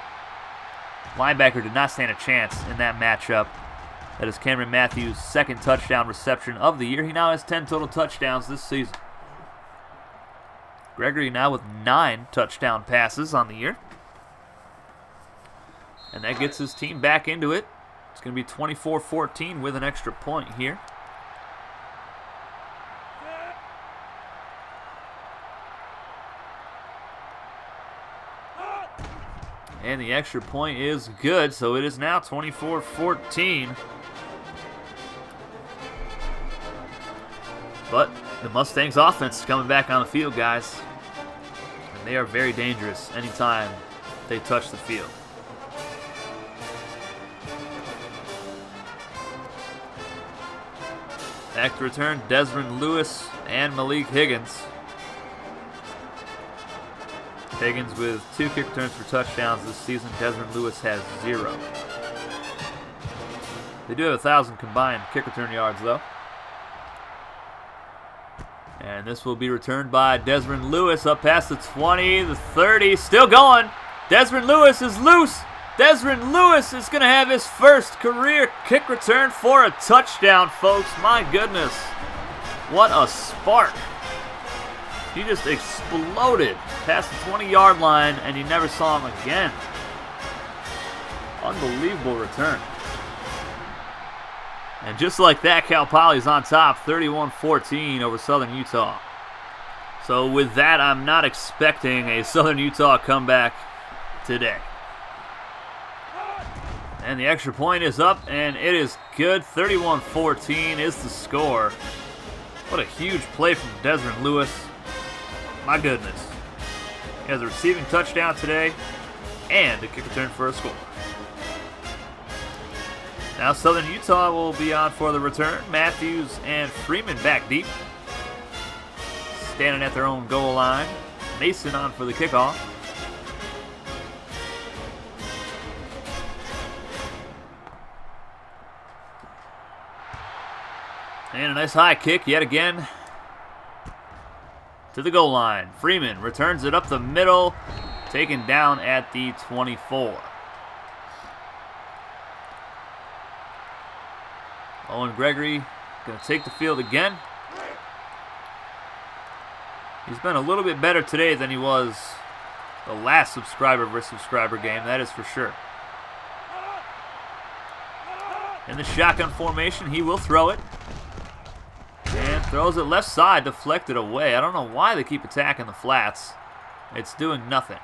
Linebacker did not stand a chance in that matchup. That is Cameron Matthews' 2nd touchdown reception of the year. He now has 10 total touchdowns this season. Gregory now with 9 touchdown passes on the year. And that gets his team back into it. It's going to be 24-14 with an extra point here. And the extra point is good, so it is now 24-14. But the Mustangs offense is coming back on the field, guys. And they are very dangerous anytime they touch the field. Back to return, Desrin Lewis and Malik Higgins. Higgins with 2 kick returns for touchdowns this season. Desmond Lewis has 0. They do have 1,000 combined kick return yards, though. And this will be returned by Desmond Lewis up past the 20, the 30. Still going. Desmond Lewis is loose. Desmond Lewis is going to have his 1st career kick return for a touchdown, folks. My goodness. What a spark. He just exploded past the 20-yard line, and you never saw him again. Unbelievable return. And just like that, Cal Poly's on top, 31-14 over Southern Utah. So with that, I'm not expecting a Southern Utah comeback today. And the extra point is up, and it is good. 31-14 is the score. What a huge play from Desrin Lewis. My goodness. He has a receiving touchdown today and a kick return for a score. Now Southern Utah will be on for the return. Matthews and Freeman back deep, standing at their own goal line. Mason on for the kickoff. And a nice high kick yet again to the goal line. Freeman returns it up the middle, taken down at the 24. Owen Gregory going to take the field again. He's been a little bit better today than he was the last subscriber versus subscriber game, that is for sure. In the shotgun formation, he will throw it. And throws it left side, deflected away. I don't know why they keep attacking the flats. It's doing nothing.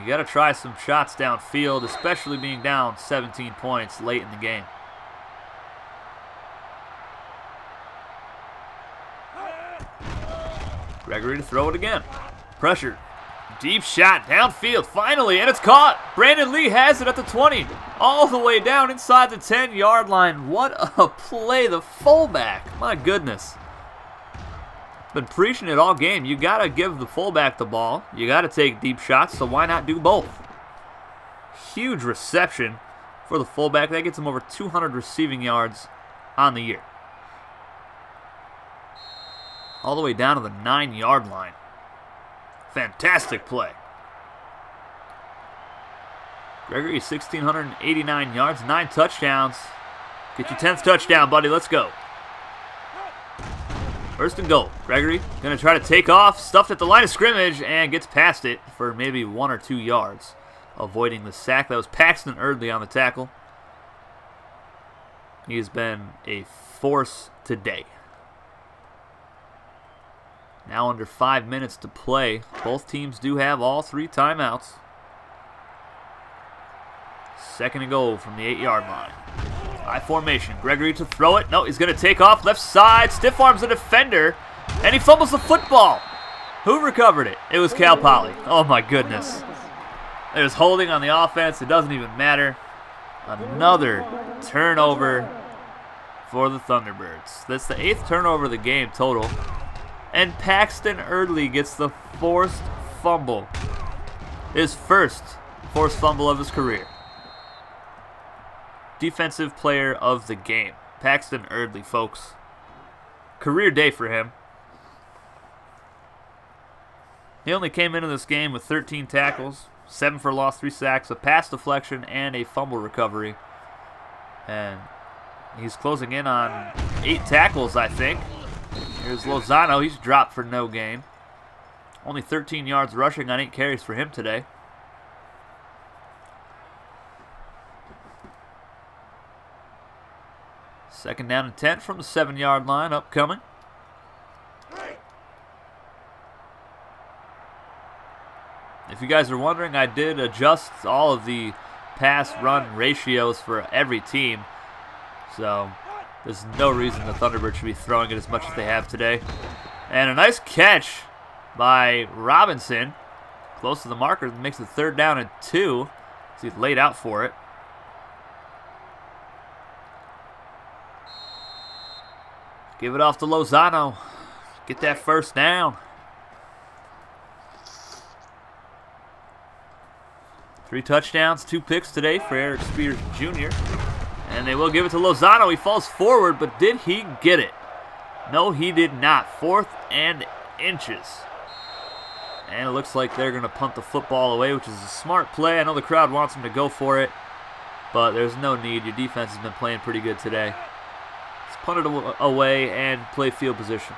You got to try some shots downfield, especially being down 17 points late in the game. Gregory to throw it again. Pressure. Deep shot downfield finally, and it's caught. Brandon Lee has it at the 20, all the way down inside the 10-yard line. What a play, the fullback. My goodness. Been preaching it all game. You got to give the fullback the ball. You got to take deep shots, so why not do both? Huge reception for the fullback. That gets him over 200 receiving yards on the year. All the way down to the 9-yard line. Fantastic play. Gregory, 1,689 yards, 9 touchdowns. Get your 10th touchdown, buddy. Let's go. First and goal. Gregory going to try to take off. Stuffed at the line of scrimmage and gets past it for maybe 1 or 2 yards. Avoiding the sack. That was Paxton Erdley on the tackle. He has been a force today. Now under 5 minutes to play. Both teams do have all 3 timeouts. Second and goal from the 8-yard line. High formation. Gregory to throw it. No, he's going to take off left side. Stiff arms the defender. And he fumbles the football. Who recovered it? It was Cal Poly. Oh, my goodness. There's holding on the offense. It doesn't even matter. Another turnover for the Thunderbirds. That's the 8th turnover of the game total. And Paxton Erdley gets the forced fumble. His first forced fumble of his career. Defensive player of the game. Paxton Erdley, folks. Career day for him. He only came into this game with 13 tackles, 7 for loss, 3 sacks, a pass deflection, and a fumble recovery. And he's closing in on 8 tackles, I think. Here's Lozano. He's dropped for no gain. Only 13 yards rushing on 8 carries for him today. Second down and 10 from the 7-yard line upcoming. If you guys are wondering, I did adjust all of the pass-run ratios for every team. So there's no reason the Thunderbirds should be throwing it as much as they have today. And a nice catch by Robinson. Close to the marker. Makes it 3rd down and 2. He's laid out for it. Give it off to Lozano. Get that first down. 3 touchdowns, 2 picks today for Eric Spears Jr. And they will give it to Lozano. He falls forward, but did he get it? No, he did not. 4th and inches. And it looks like they're going to punt the football away, which is a smart play. I know the crowd wants them to go for it, but there's no need. Your defense has been playing pretty good today. Let's punt it away and play field position.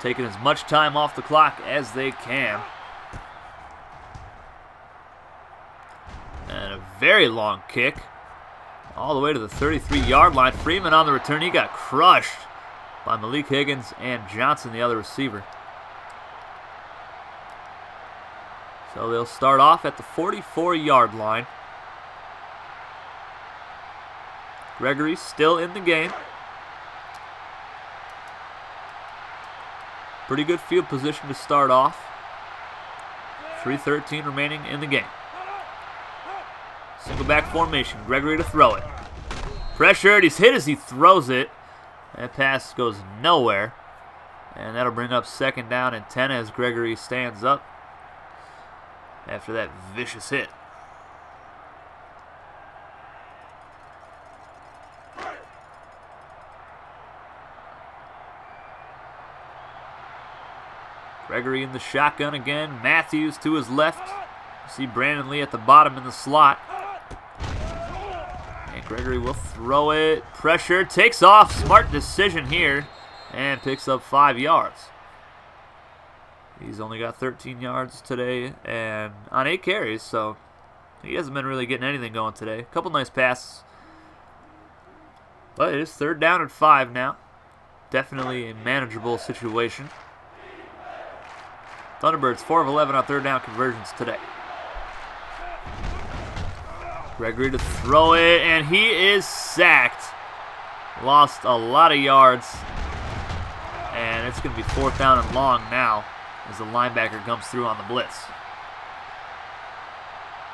Taking as much time off the clock as they can. And a very long kick all the way to the 33-yard line. Freeman on the return. He got crushed by Malik Higgins and Johnson, the other receiver. So they'll start off at the 44-yard line. Gregory still in the game. Pretty good field position to start off. 3:13 remaining in the game. Single back formation. Gregory to throw it. Pressured. He's hit as he throws it. That pass goes nowhere. And that'll bring up second down and 10 as Gregory stands up after that vicious hit. Gregory in the shotgun again. Matthews to his left. You see Brandon Lee at the bottom in the slot. And Gregory will throw it. Pressure takes off. Smart decision here. And picks up 5 yards. He's only got 13 yards today and on 8 carries, so he hasn't been really getting anything going today. A couple nice passes. But it is third down and 5 now. Definitely a manageable situation. Thunderbirds 4 of 11 on third down conversions today. Gregory to throw it, and he is sacked. Lost a lot of yards. And it's going to be fourth down and long now as the linebacker comes through on the blitz.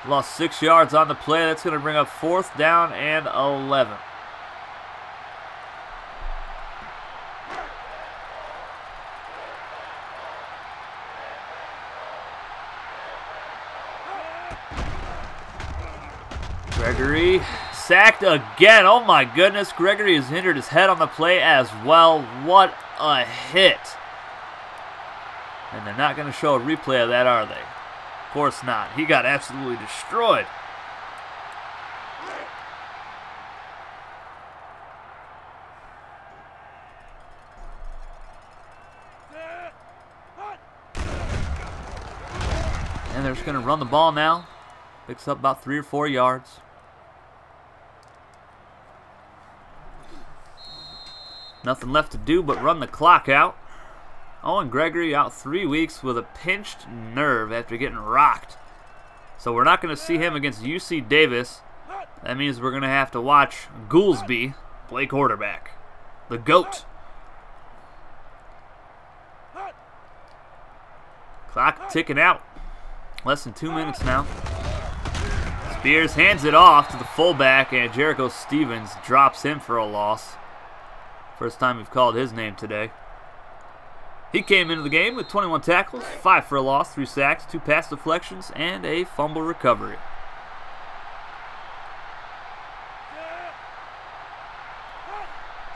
Lost 6 yards on the play. That's going to bring up fourth down and 11. Gregory sacked again. Oh my goodness. Gregory has hindered his head on the play as well. What a hit. And they're not going to show a replay of that, are they? Of course not. He got absolutely destroyed. And they're just going to run the ball now. Picks up about 3 or 4 yards. Nothing left to do but run the clock out. Owen Gregory out 3 weeks with a pinched nerve after getting rocked. So we're not going to see him against UC Davis. That means we're going to have to watch Goolsby play quarterback. The GOAT. Clock ticking out. Less than 2 minutes now. Spears hands it off to the fullback, and Jericho Stevens drops him for a loss. First time we've called his name today. He came into the game with 21 tackles, 5 for a loss, 3 sacks, 2 pass deflections, and a fumble recovery.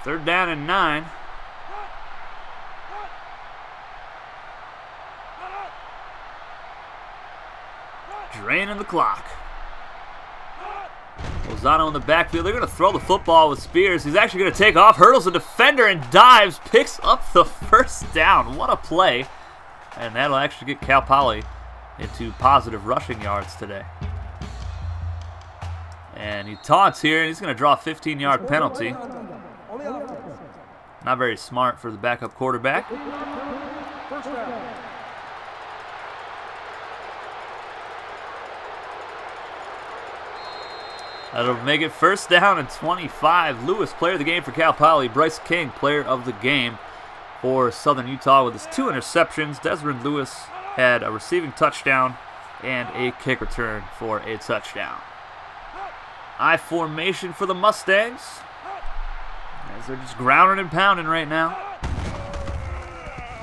Third down and 9. Draining the clock. Lozano in the backfield. They're going to throw the football with Spears. He's actually going to take off. Hurdles a defender and dives. Picks up the first down. What a play. And that'll actually get Cal Poly into positive rushing yards today. And he taunts here, and he's going to draw a 15-yard penalty. Not very smart for the backup quarterback. That'll make it first down and 25. Lewis, player of the game for Cal Poly. Bryce King, player of the game for Southern Utah with his 2 interceptions. Desrin Lewis had a receiving touchdown and a kick return for a touchdown. I formation for the Mustangs as they're just grounding and pounding right now.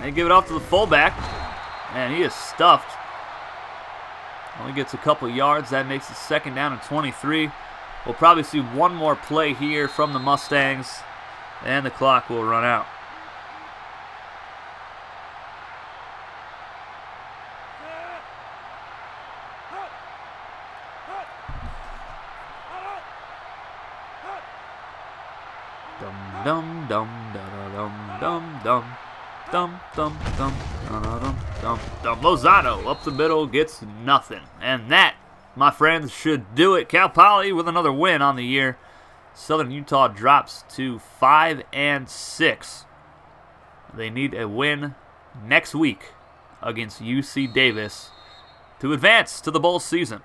They give it off to the fullback, and he is stuffed. Only gets a couple yards. That makes it second down and 23. We'll probably see one more play here from the Mustangs, and the clock will run out. Dum dum dum dum dum dum dum dum dum dum dum dum. Lozano up the middle, gets nothing, and that, my friends, should do it. Cal Poly with another win on the year. Southern Utah drops to 5-6. They need a win next week against UC Davis to advance to the bowl season.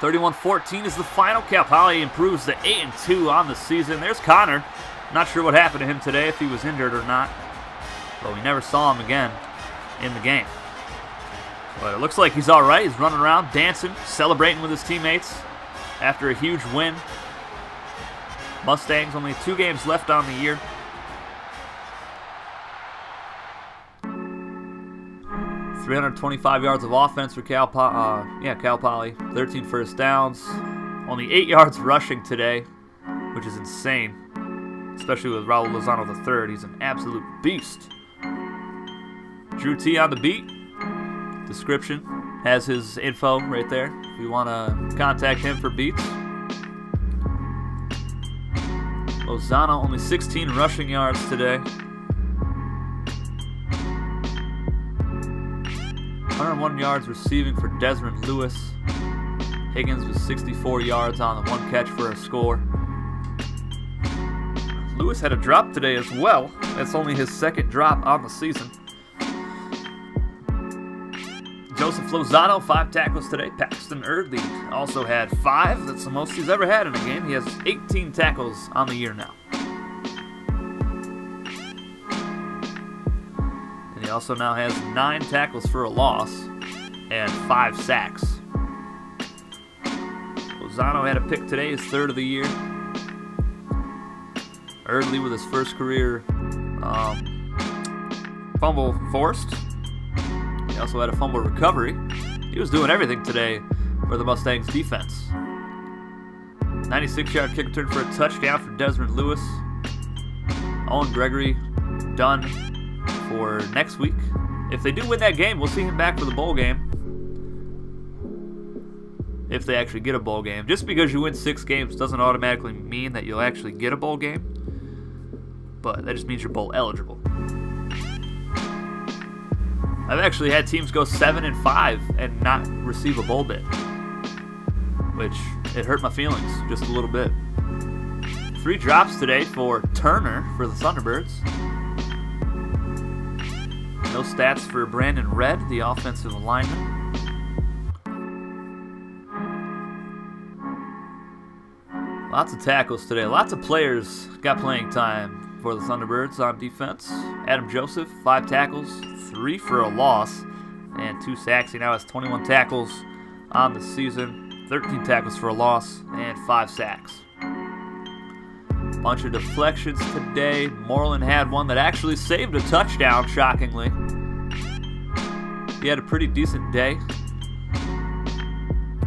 31-14 is the final. Cal Poly improves to 8-2 on the season. There's Connor. Not sure what happened to him today, if he was injured or not. But we never saw him again in the game. But it looks like he's all right. He's running around, dancing, celebrating with his teammates after a huge win. Mustangs only 2 games left on the year. Three 325 yards of offense for Cal Poly. 13 first downs. Only 8 yards rushing today, which is insane. Especially with Raul Lozano III. He's an absolute beast. Drew T on the beat. Description has his info right there if you want to contact him for beats. Lozano only 16 rushing yards today. 101 yards receiving for Desrin Lewis. Higgins with 64 yards on the 1 catch for a score. Lewis had a drop today as well. That's only his 2nd drop on the season. Joseph Lozano, 5 tackles today. Paxton Erdley also had 5. That's the most he's ever had in a game. He has 18 tackles on the year now. He also now has 9 tackles for a loss and 5 sacks. Lozano had a pick today, his 3rd of the year. Erdley with his 1st career fumble forced. He also had a fumble recovery. He was doing everything today for the Mustangs defense. 96-yard kick return for a touchdown for Desmond Lewis. Owen Gregory done for next week. If they do win that game, we'll see him back for the bowl game. If they actually get a bowl game. Just because you win 6 games doesn't automatically mean that you'll actually get a bowl game. But that just means you're bowl eligible. I've actually had teams go 7-5 and not receive a bowl bid, which it hurt my feelings just a little bit. 3 drops today for Turner for the Thunderbirds. No stats for Brandon Red, the offensive lineman. Lots of tackles today. Lots of players got playing time for the Thunderbirds on defense. Adam Joseph, 5 tackles, 3 for a loss, and 2 sacks. He now has 21 tackles on the season, 13 tackles for a loss, and 5 sacks. Bunch of deflections today. Moreland had one that actually saved a touchdown, shockingly. He had a pretty decent day.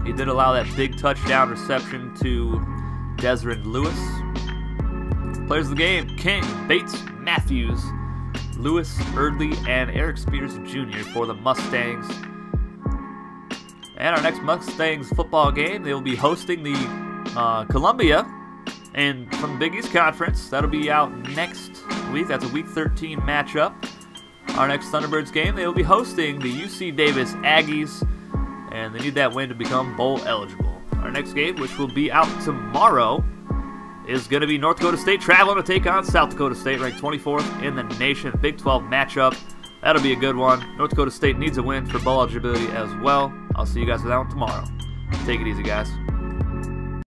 He did allow that big touchdown reception to Desrin Lewis. Players of the game, King, Bates, Matthews, Lewis, Erdley, and Eric Spears Jr. for the Mustangs. And our next Mustangs football game, they will be hosting the Columbia. And from Big East Conference, that'll be out next week. That's a Week 13 matchup. Our next Thunderbirds game, they'll be hosting the UC Davis Aggies, and they need that win to become bowl eligible. Our next game, which will be out tomorrow, is going to be North Dakota State traveling to take on South Dakota State, ranked 24th in the nation. Big 12 matchup. That'll be a good one. North Dakota State needs a win for bowl eligibility as well. I'll see you guys for that one tomorrow. Take it easy, guys.